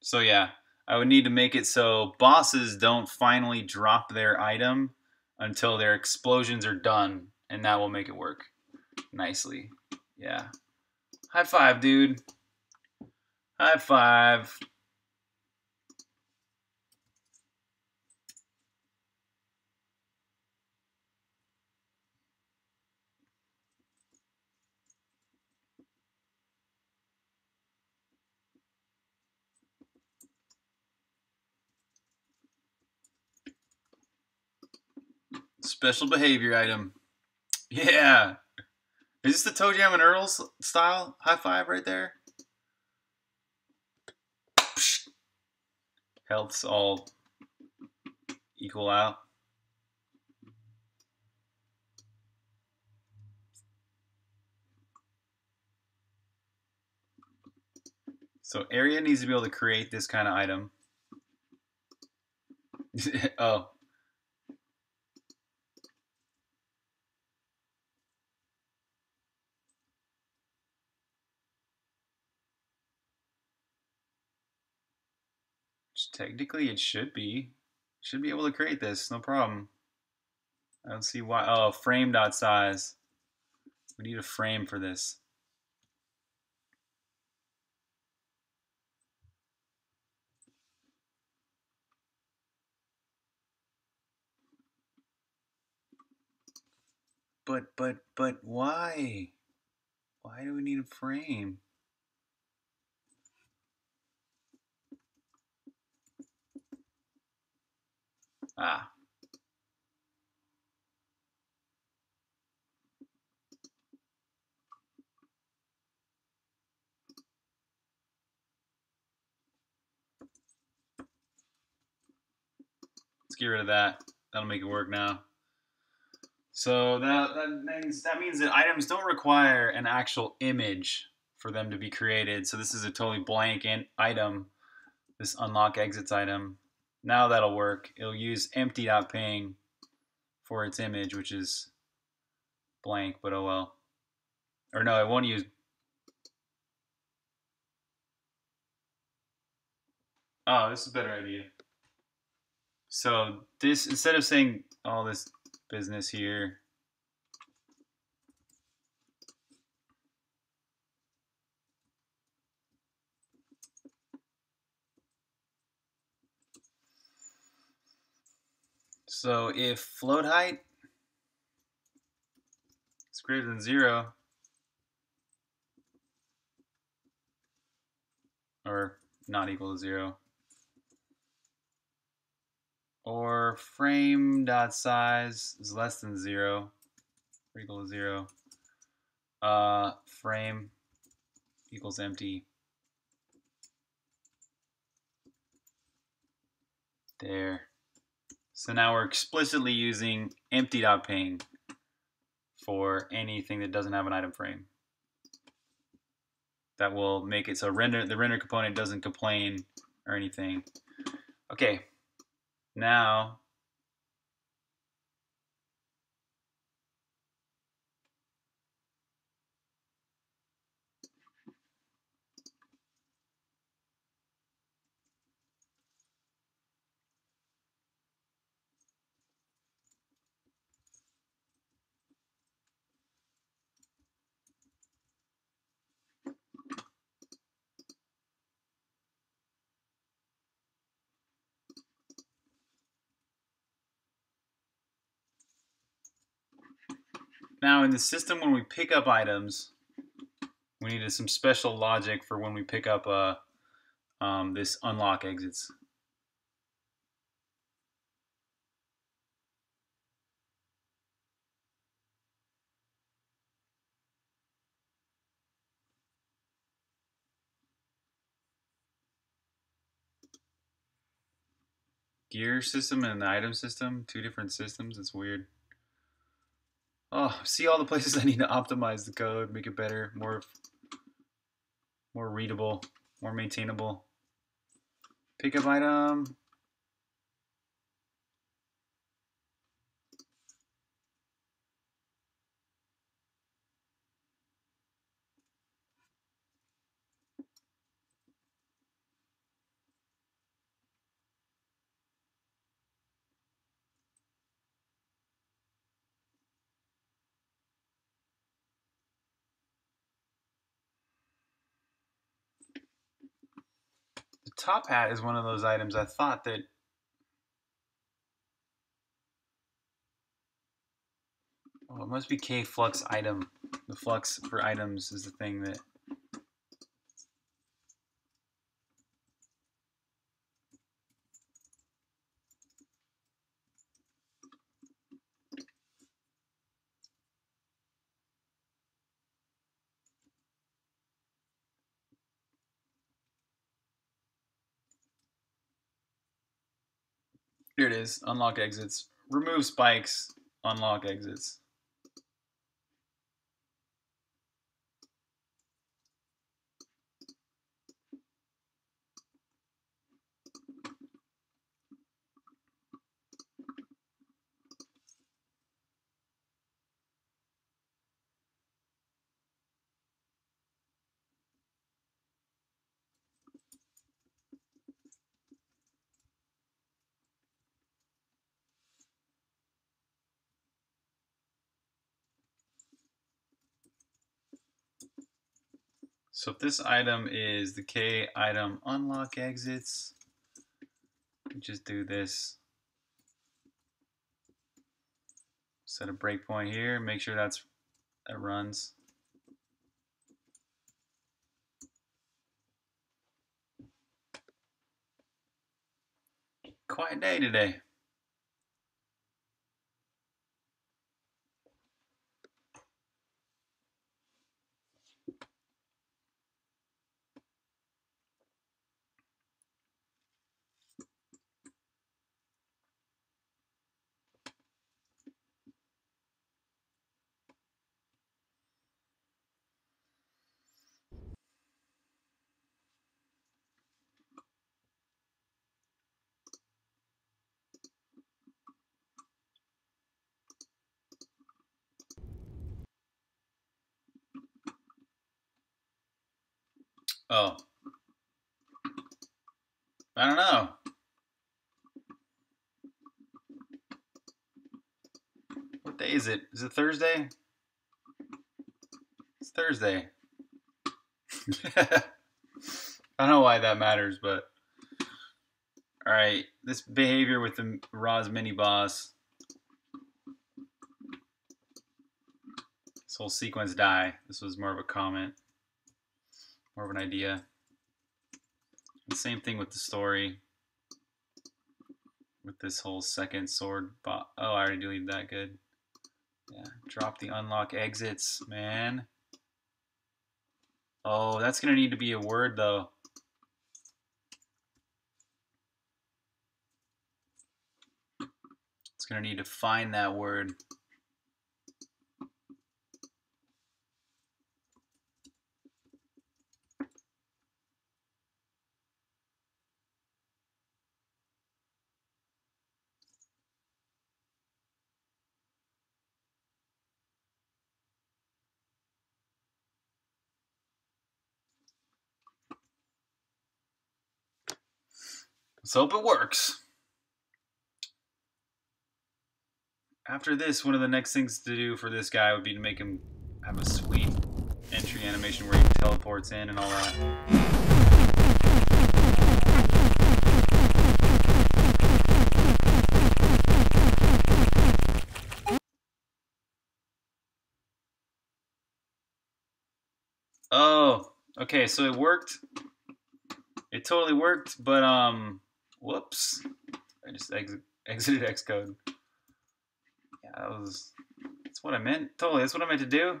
So yeah, I would need to make it so bosses don't finally drop their item until their explosions are done, and that will make it work nicely. Yeah. High five, dude. High five. Special behavior item. Yeah. Is this the Toe Jam and Earl style high five right there? Health's all equal out. So area needs to be able to create this kind of item. Oh. Technically, it should be. Should be able to create this, no problem. I don't see why. Oh, frame.size. We need a frame for this. But, but, but why? Why do we need a frame? Ah. Let's get rid of that. That'll make it work now. So that, that means that means that items don't require an actual image for them to be created. So this is a totally blank item, this unlock exits item. Now that'll work. It'll use empty.png for its image, which is blank, but oh well. Or no, it won't use. Oh, this is a better idea. So this, instead of saying all this business here, so if float height is greater than zero, or not equal to zero, or frame.size is less than zero, or equal to zero, uh, frame equals empty. There. So now we're explicitly using empty.png for anything that doesn't have an item frame. That will make it so render the render component doesn't complain or anything. Okay, now Now in the system, when we pick up items, we needed some special logic for when we pick up uh, um, this unlock exits. Gear system and the item system, two different systems, it's weird. Oh, see all the places I need to optimize the code, make it better, more more readable, more maintainable. Pickup item. Top hat is one of those items I thought that oh, it must be K flux item. The flux for items is the thing that here it is, unlock exits. Remove spikes, unlock exits. So if this item is the K item unlock exits, we just do this. Set a breakpoint here, make sure that's that runs. Quiet day today. Oh, I don't know. What day is it? Is it Thursday? It's Thursday. I don't know why that matters, but all right. This behavior with the Rosmini boss, this whole sequence die. This was more of a comment. More of an idea. And same thing with the story. With this whole second sword bot. Oh, I already deleted that. Good. Yeah. Drop the unlock exits, man. Oh, that's gonna need to be a word though. It's gonna need to find that word. Let's hope it works. After this, one of the next things to do for this guy would be to make him have a sweet entry animation where he teleports in and all that. Oh, okay, so it worked. It totally worked, but um. Whoops, I just ex exited Xcode. Yeah, that was, that's what I meant. Totally, that's what I meant to do.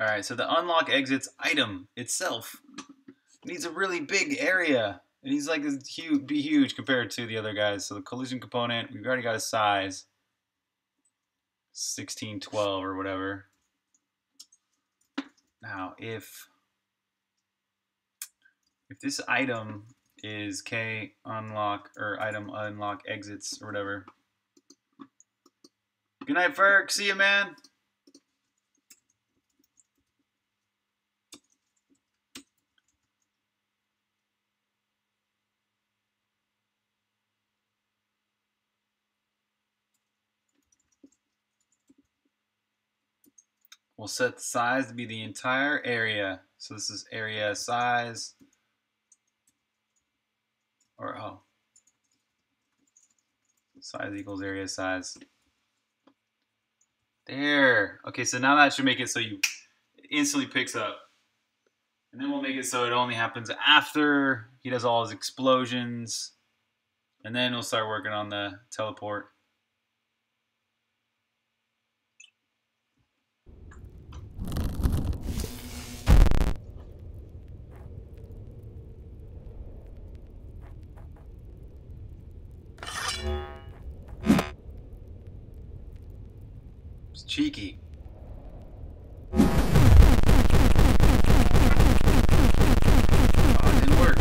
All right, so the unlock exits item itself needs a really big area. And he's like, this huge, be huge compared to the other guys. So the collision component, we've already got a size, sixteen twelve or whatever. Now, if if this item is K unlock or item unlock exits or whatever. Good night, Ferg. See you, man. We'll set the size to be the entire area. So this is area size. Or, oh. Size equals area size. There. Okay, so now that should make it so you it instantly picks up. And then we'll make it so it only happens after he does all his explosions. And then we'll start working on the teleport. Cheeky. Oh, it didn't work.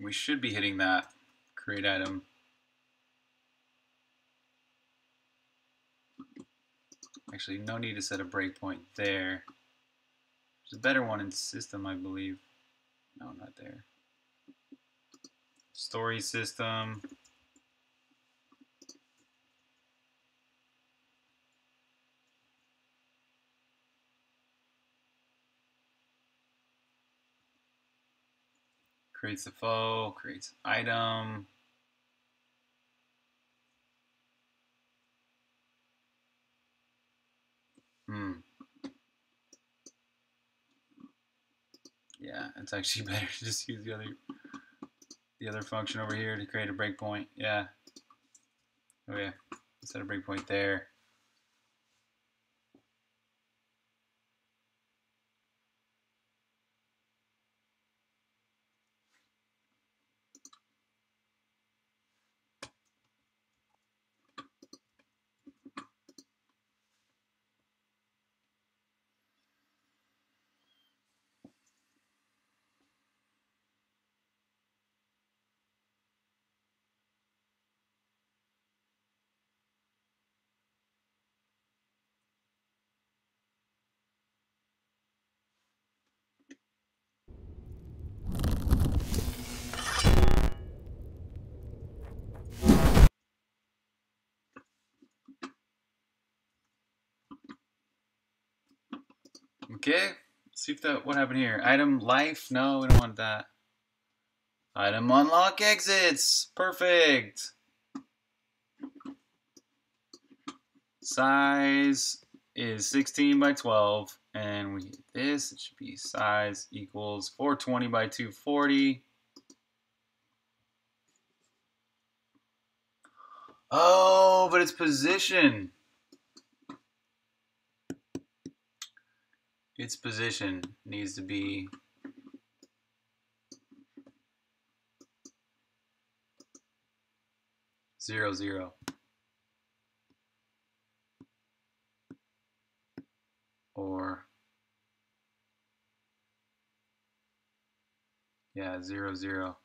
We should be hitting that create item. Actually, no need to set a breakpoint there. There's a better one in system, I believe. No, not there. Story system. Creates a foe, creates an item. Hmm. Yeah, it's actually better to just use the other the other function over here to create a breakpoint. Yeah. Oh yeah. Set a breakpoint there. Okay, let's see if that what happened here. Item life, no, we don't want that. Item unlock exits, perfect. Size is sixteen by twelve, and we hit this. It should be size equals four twenty by two forty. Oh, but it's position. Its position needs to be zero, zero. Or, yeah, zero, zero.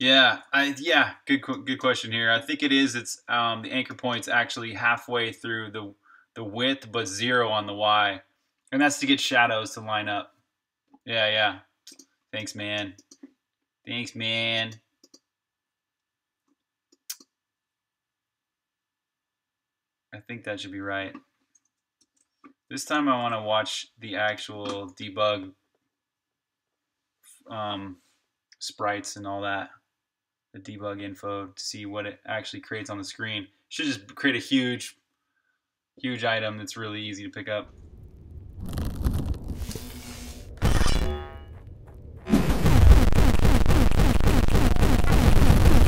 Yeah, I, yeah, good good question here. I think it is. It's um, the anchor point's actually halfway through the the width, but zero on the Y, and that's to get shadows to line up. Yeah, yeah. Thanks, man. Thanks, man. I think that should be right. This time I want to watch the actual debug um, sprites and all that, the debug info, to see what it actually creates on the screen. Should just create a huge, huge item that's really easy to pick up.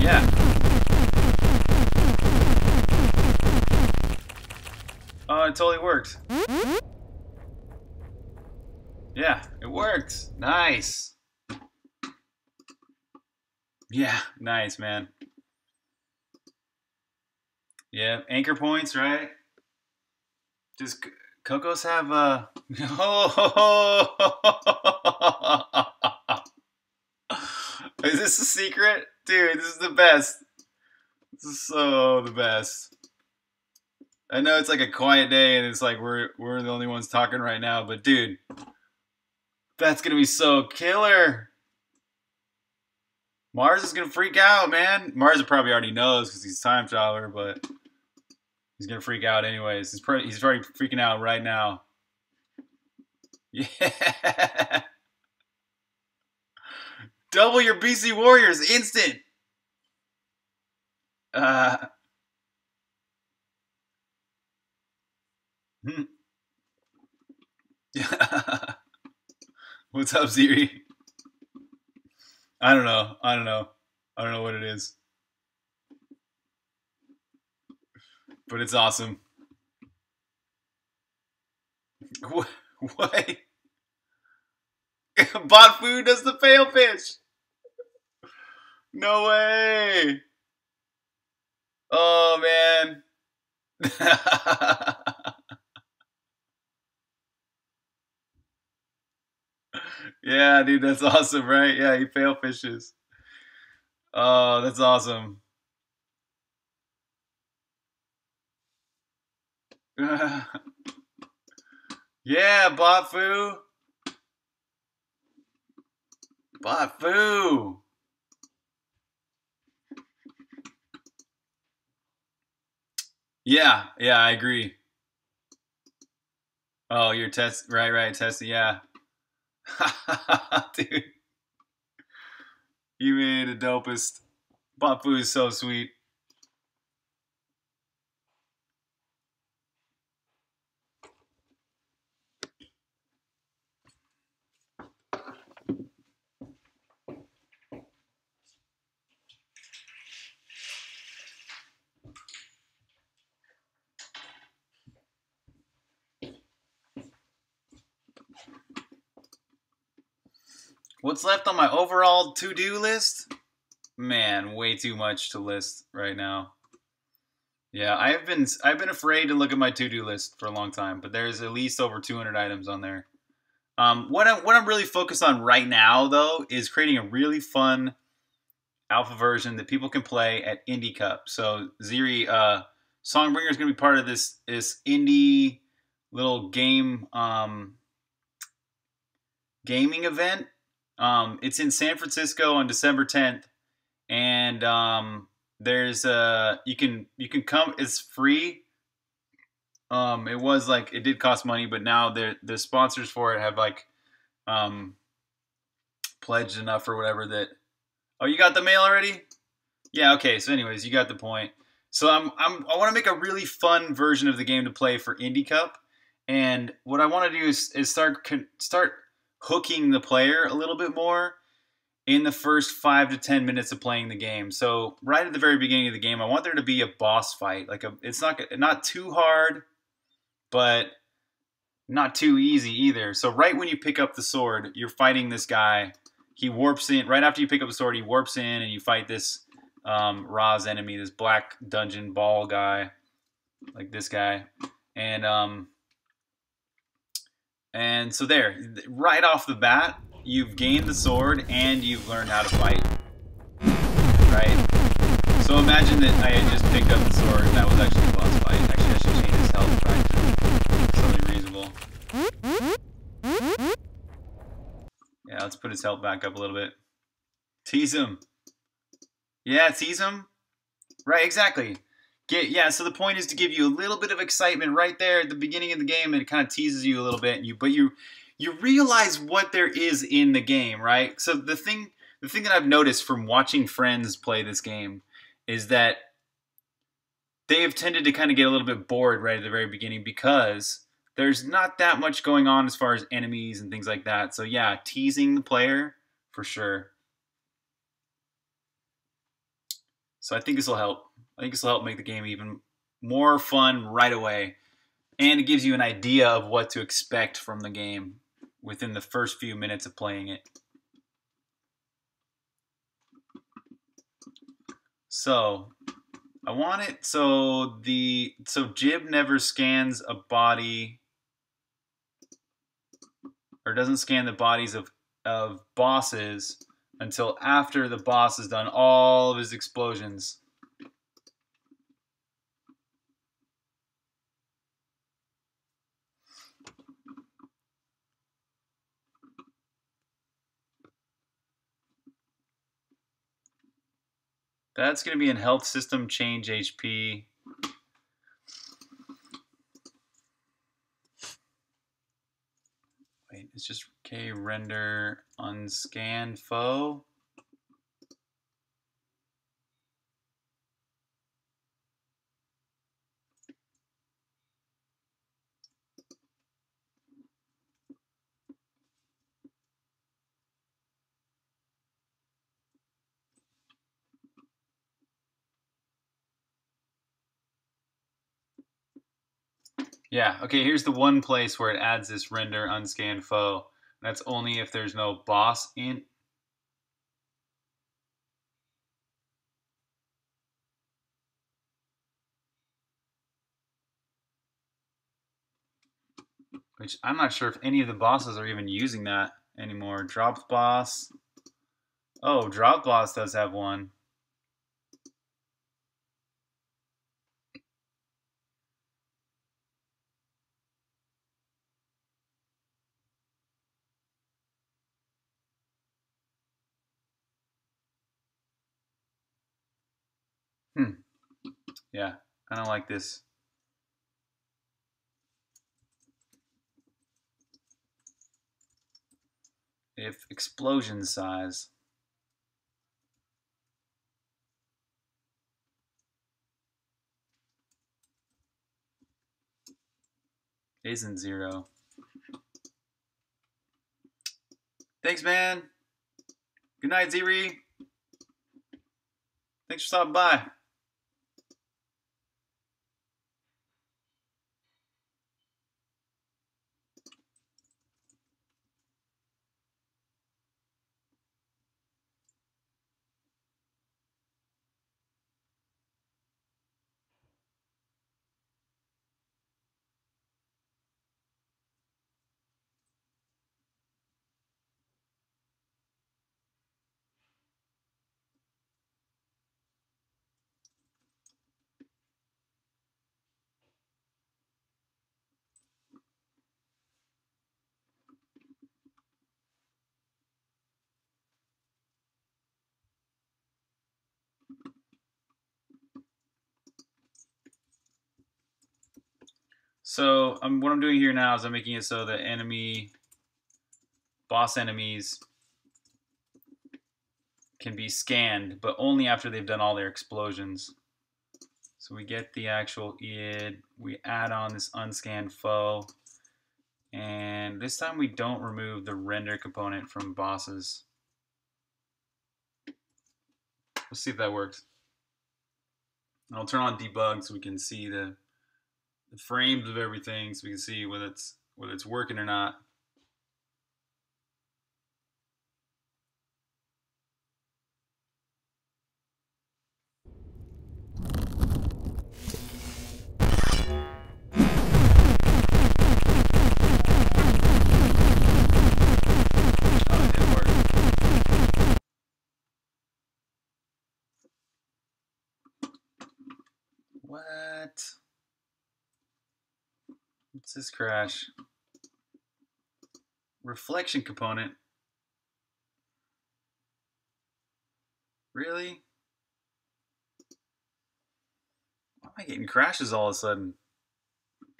Yeah. Oh, it totally worked. Yeah, it worked. Nice. Yeah, nice, man. Yeah, anchor points, right? Does Cocos have a... Is this a secret? Dude, this is the best. This is so the best. I know it's like a quiet day and it's like we're we're the only ones talking right now, but dude, that's gonna be so killer. Mars is gonna freak out, man. Mars probably already knows because he's a time traveler, but he's gonna freak out anyways. He's probably he's probably freaking out right now. Yeah. Double your B C Warriors instant. Uh. What's up, Ziri? I don't know. I don't know. I don't know what it is. But it's awesome. What? What? Bot food does the fail pitch. No way. Oh, man. Yeah, dude, that's awesome, right? Yeah, he fail fishes. Oh, that's awesome. Yeah, Bot Fu. Bot Fu. Yeah, yeah, I agree. Oh, you're test right, right, testing, yeah. Dude, you made the dopest. Bot Fu is so sweet. What's left on my overall to-do list? Man, way too much to list right now. Yeah, I've been I've been afraid to look at my to-do list for a long time, but there's at least over two hundred items on there. Um, what I'm what I'm really focused on right now though is creating a really fun alpha version that people can play at Indie Cup. So Ziri, uh, Songbringer is going to be part of this this indie little game um, gaming event. Um, it's in San Francisco on December tenth, and um, there's a you can you can come. It's free. Um, it was like it did cost money, but now the the sponsors for it have like um, pledged enough or whatever that. Oh, you got the mail already? Yeah. Okay. So, anyways, you got the point. So I'm I'm I want to make a really fun version of the game to play for Indie Cup, and what I want to do is is start start. hooking the player a little bit more in the first five to ten minutes of playing the game. So right at the very beginning of the game, I want there to be a boss fight. Like a, it's not not too hard, but not too easy either. So right when you pick up the sword, you're fighting this guy. He warps in right after you pick up the sword. He warps in and you fight this um, Ra's enemy, this black dungeon ball guy, like this guy, and. Um, And so there, right off the bat, you've gained the sword and you've learned how to fight. right? So imagine that I had just picked up the sword, and that was actually a boss fight. Actually, I should change his health back to something reasonable. Yeah, let's put his health back up a little bit. Tease him. Yeah, tease him. Right, exactly. Get, yeah, so the point is to give you a little bit of excitement right there at the beginning of the game, and it kind of teases you a little bit. And you, but you, you realize what there is in the game, right? So the thing, the thing that I've noticed from watching friends play this game is that they have tended to kind of get a little bit bored right at the very beginning because there's not that much going on as far as enemies and things like that. So yeah, teasing the player for sure. So I think this will help. I think this will help make the game even more fun right away. And it gives you an idea of what to expect from the game within the first few minutes of playing it. So, I want it so the so Jib never scans a body or doesn't scan the bodies of of bosses until after the boss has done all of his explosions. That's going to be in health system, change H P. Wait, it's just K render unscan foe. Yeah, okay, here's the one place where it adds this render unscanned foe. That's only if there's no boss in. Which I'm not sure if any of the bosses are even using that anymore. Drop boss. Oh, drop boss does have one. Hmm. Yeah, I don't like this. If explosion size. Isn't zero. Thanks, man. Good night, Ziri. Thanks for stopping by. So um, what I'm doing here now is I'm making it so the enemy, boss enemies can be scanned, but only after they've done all their explosions. So we get the actual I D, we add on this unscanned foe, and this time we don't remove the render component from bosses. Let's see if that works. And I'll turn on debug so we can see the the frames of everything, so we can see whether it's whether it's working or not. syscrash reflection component. Really? Why am I getting crashes all of a sudden?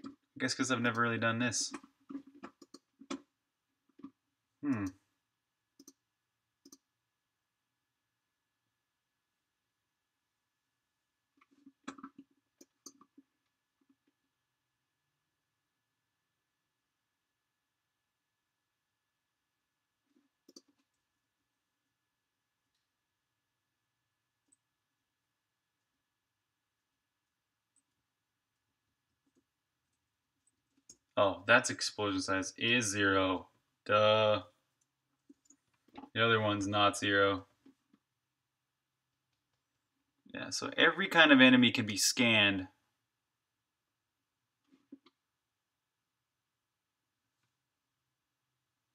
I guess because I've never really done this. Hmm. Oh, that's explosion size is zero. Duh. The other one's not zero. Yeah, so every kind of enemy can be scanned.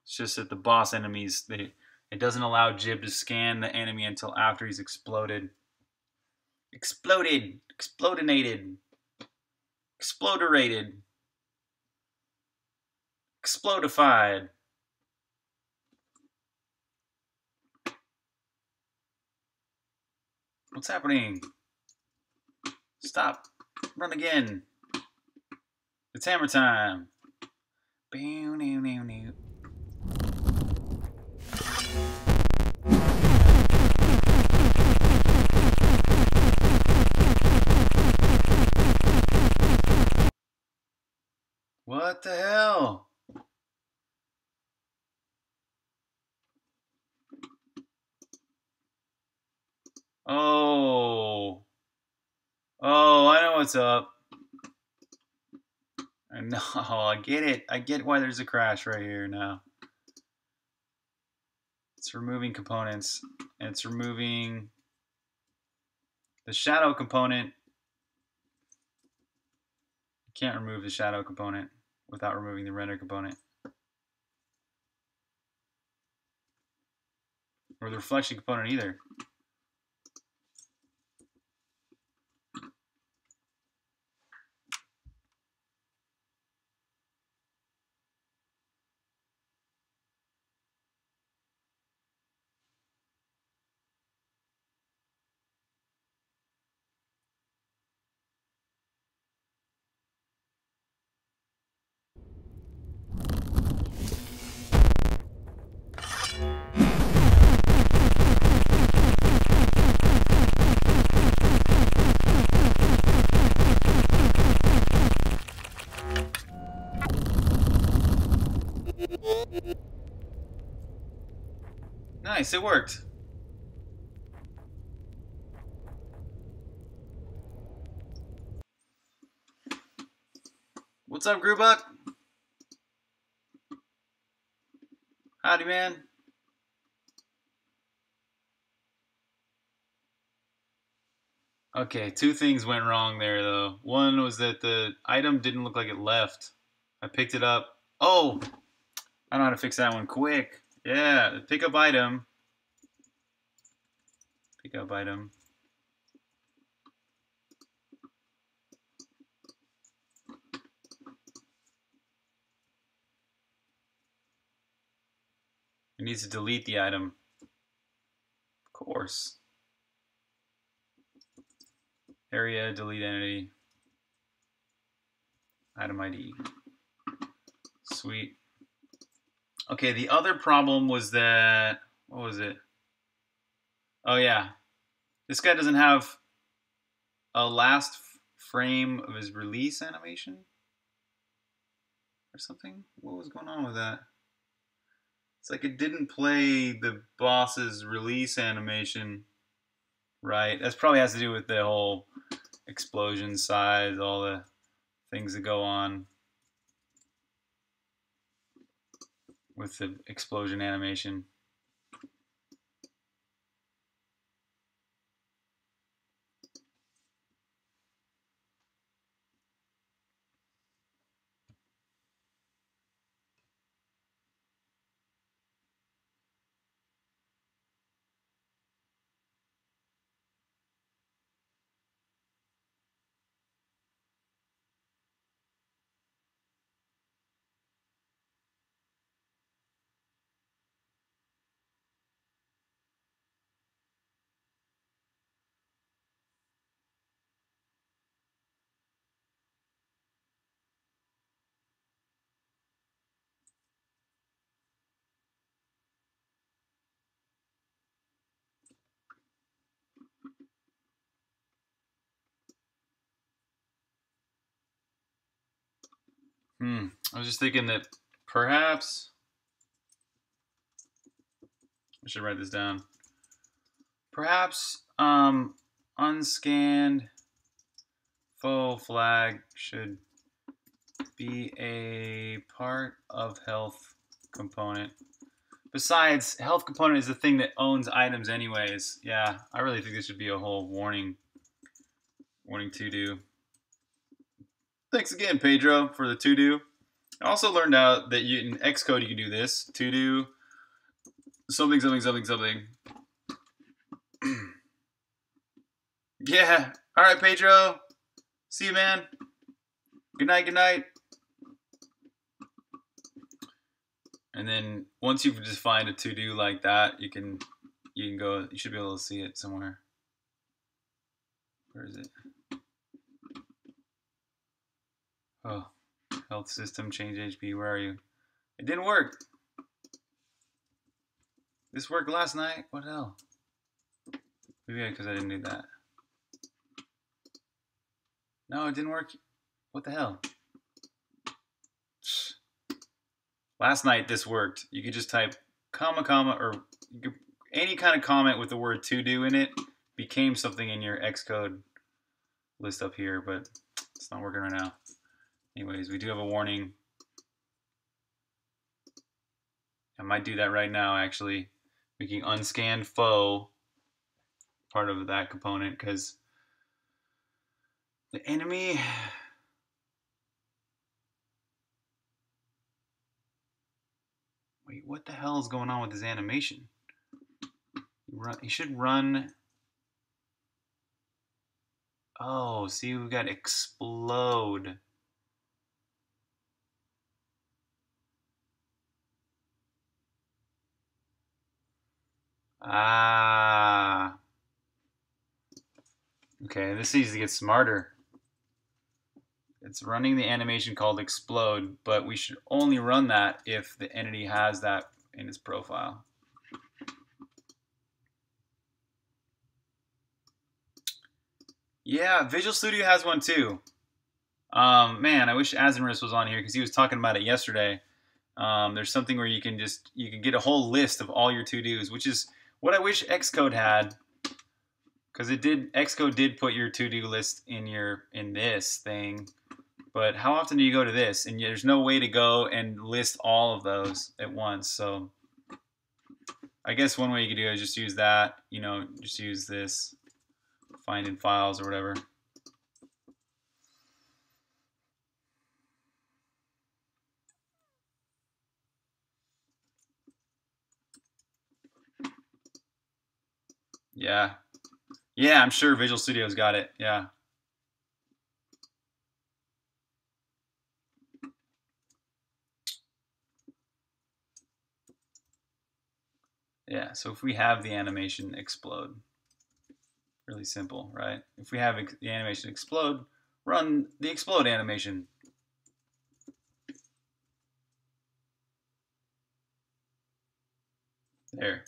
It's just that the boss enemies, they, it doesn't allow Jib to scan the enemy until after he's exploded. Exploded! Explodinated! Exploderated! Explodified. What's happening? Stop. Run again. It's hammer time. Bow, no, no, no. What the hell? Oh, oh, I know what's up. I know, I get it. I get why there's a crash right here now. It's removing components, and it's removing the shadow component. You can't remove the shadow component without removing the render component. Or the reflection component either. Nice, it worked. What's up, Grewbuck? Howdy, man. Okay, two things went wrong there, though. One was that the item didn't look like it left. I picked it up. Oh, I know how to fix that one quick. Yeah, pick up item. Pick up item. It needs to delete the item. Of course. Area, delete entity. Item I D. Sweet. Okay, the other problem was that, what was it? Oh yeah, this guy doesn't have a last frame of his release animation or something? What was going on with that? It's like it didn't play the boss's release animation right. That probably has to do with the whole explosion size, all the things that go on with the explosion animation. Hmm. I was just thinking that perhaps I should write this down. Perhaps um, unscanned full flag should be a part of health component. Besides, health component is the thing that owns items anyways. Yeah, I really think this should be a whole warning, warning to-do. Thanks again, Pedro, for the to-do. I also learned out that you in Xcode you can do this. To-do something, something, something, something. Yeah. All right, Pedro. See you, man. Good night, good night. And then once you've defined a to-do like that, you can you can go you should be able to see it somewhere. Where is it? Oh, health system, change H P, where are you? It didn't work. This worked last night? What the hell? Maybe because I didn't do that. No, it didn't work. What the hell? Last night this worked. You could just type comma, comma, or you could, any kind of comment with the word to do in it became something in your Xcode list up here, but it's not working right now. Anyways, we do have a warning. I might do that right now, actually. Making unscanned foe part of that component because the enemy... Wait, what the hell is going on with this animation? Run, you should run... Oh, see, we've got explode. Ah. Okay, this needs to get smarter. It's running the animation called explode, but we should only run that if the entity has that in its profile. Yeah, Visual Studio has one too. Um, man, I wish Azimuris was on here because he was talking about it yesterday. Um, there's something where you can just you can get a whole list of all your to-dos, which is what I wish Xcode had, because it did. Xcode did put your to-do list in your in this thing, but how often do you go to this? And there's no way to go and list all of those at once. So I guess one way you could do it is just use that. You know, just use this find in files or whatever. Yeah. Yeah, I'm sure Visual Studio's got it. Yeah. Yeah, so if we have the animation explode, really simple, right? If we have the animation explode, run the explode animation. There.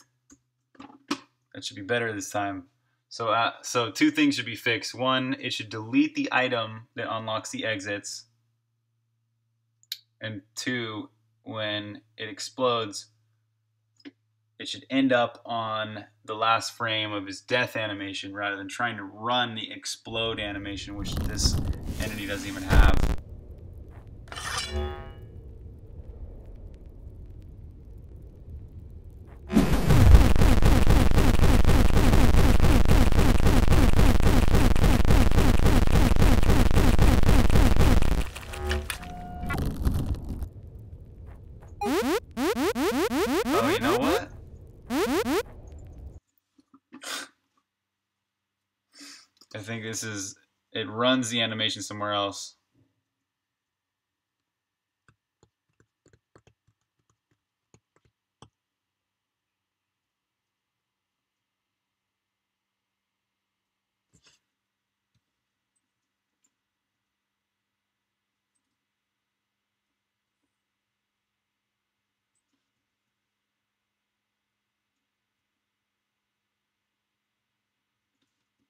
That should be better this time. So, uh, so two things should be fixed. One, it should delete the item that unlocks the exits. And two, when it explodes, it should end up on the last frame of his death animation rather than trying to run the explode animation, which this entity doesn't even have. This is, it runs the animation somewhere else.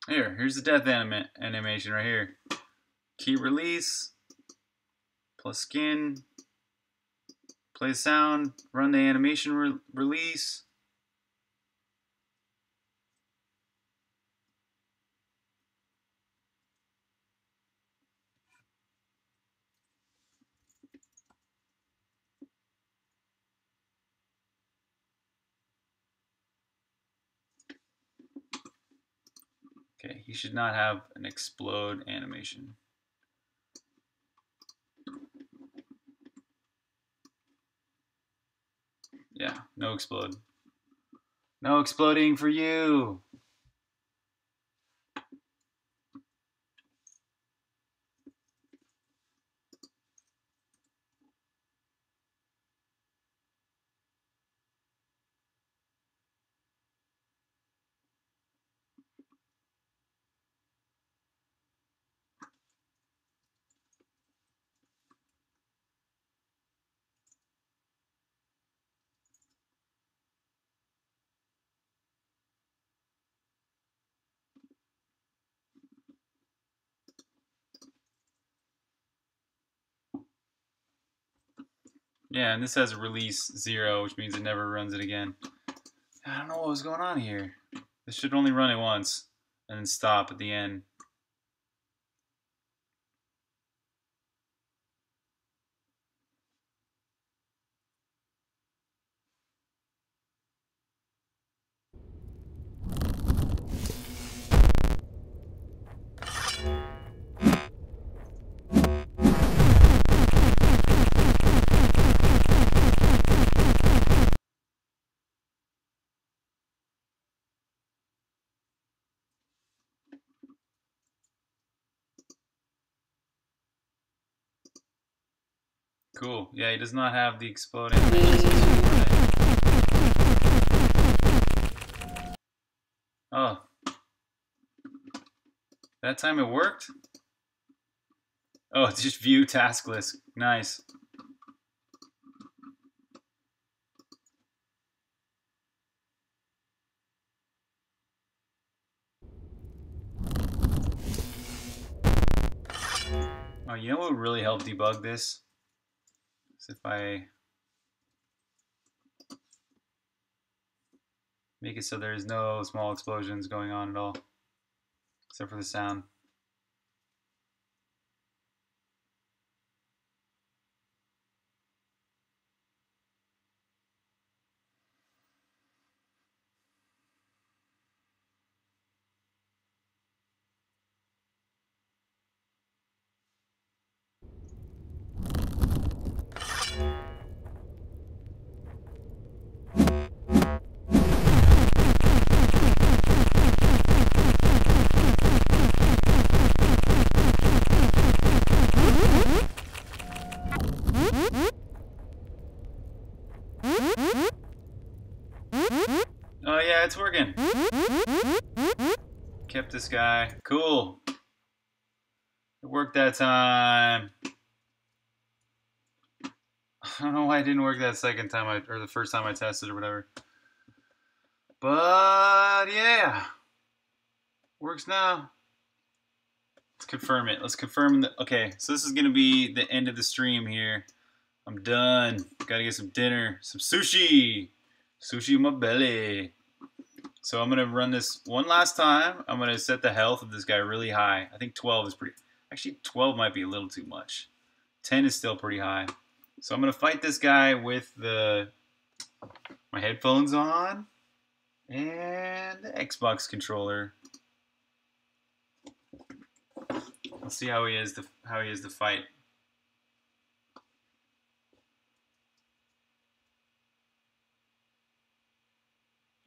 Here, here's the death anim animation right here. Key release, plus skin, play sound, run the animation re release. Okay, he should not have an explode animation. Yeah, no explode. No exploding for you. Yeah, and this has release zero, which means it never runs it again. I don't know what was going on here. This should only run it once and then stop at the end. Cool. Yeah, he does not have the exploding. Oh. That time it worked? Oh, it's just view task list. Nice. Oh, you know what would really help debug this? If I make it so there is no small explosions going on at all, except for the sound. It's working. Kept this guy. Cool. It worked that time. I don't know why it didn't work that second time I, or the first time I tested or whatever. But yeah. Works now. Let's confirm it. Let's confirm the okay, so this is gonna be the end of the stream here. I'm done. Gotta get some dinner. Some sushi. Sushi in my belly. So I'm gonna run this one last time. I'm gonna set the health of this guy really high. I think twelve is pretty, actually twelve might be a little too much. ten is still pretty high. So I'm gonna fight this guy with the, my headphones on and the Xbox controller. Let's see how he is to, how he is to fight.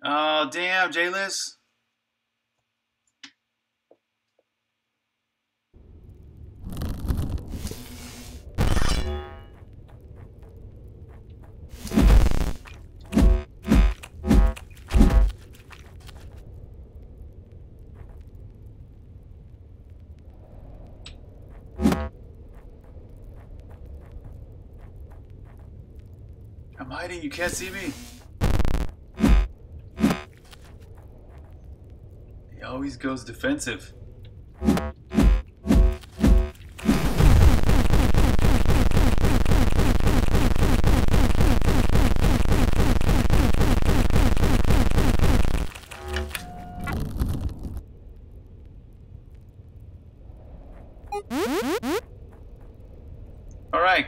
Oh, damn, J-List. I'm hiding, you can't see me. Always goes defensive.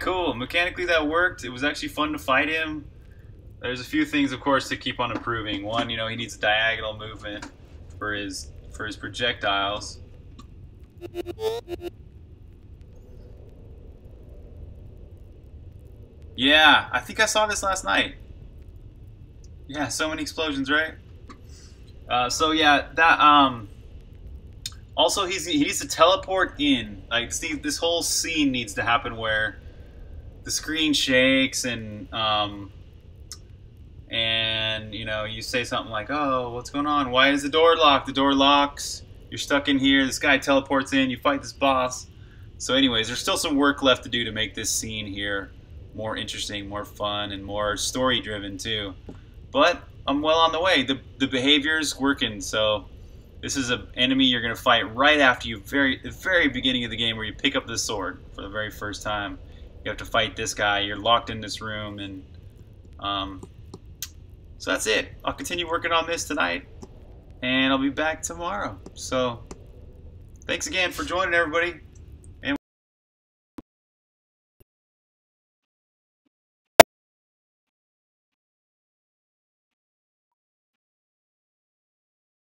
Alright, cool. Mechanically that worked. It was actually fun to fight him. There's a few things, of course, to keep on improving. One, you know, he needs diagonal movement for his for his projectiles. Yeah, I think I saw this last night. Yeah, so many explosions, right? Uh, so yeah, that. Um, also, he's, he needs to teleport in. Like, see, this whole scene needs to happen where the screen shakes and um, and you know, you say something like, "Oh, what's going on? Why is the door locked? The door locks. You're stuck in here. This guy teleports in. You fight this boss." So, anyways, there's still some work left to do to make this scene here more interesting, more fun, and more story-driven too. But I'm well on the way. The, the behavior's working, so this is an enemy you're going to fight right after you, very the very beginning of the game where you pick up the sword for the very first time. You have to fight this guy. You're locked in this room, and um, so that's it. I'll continue working on this tonight, and I'll be back tomorrow. So thanks again for joining, everybody.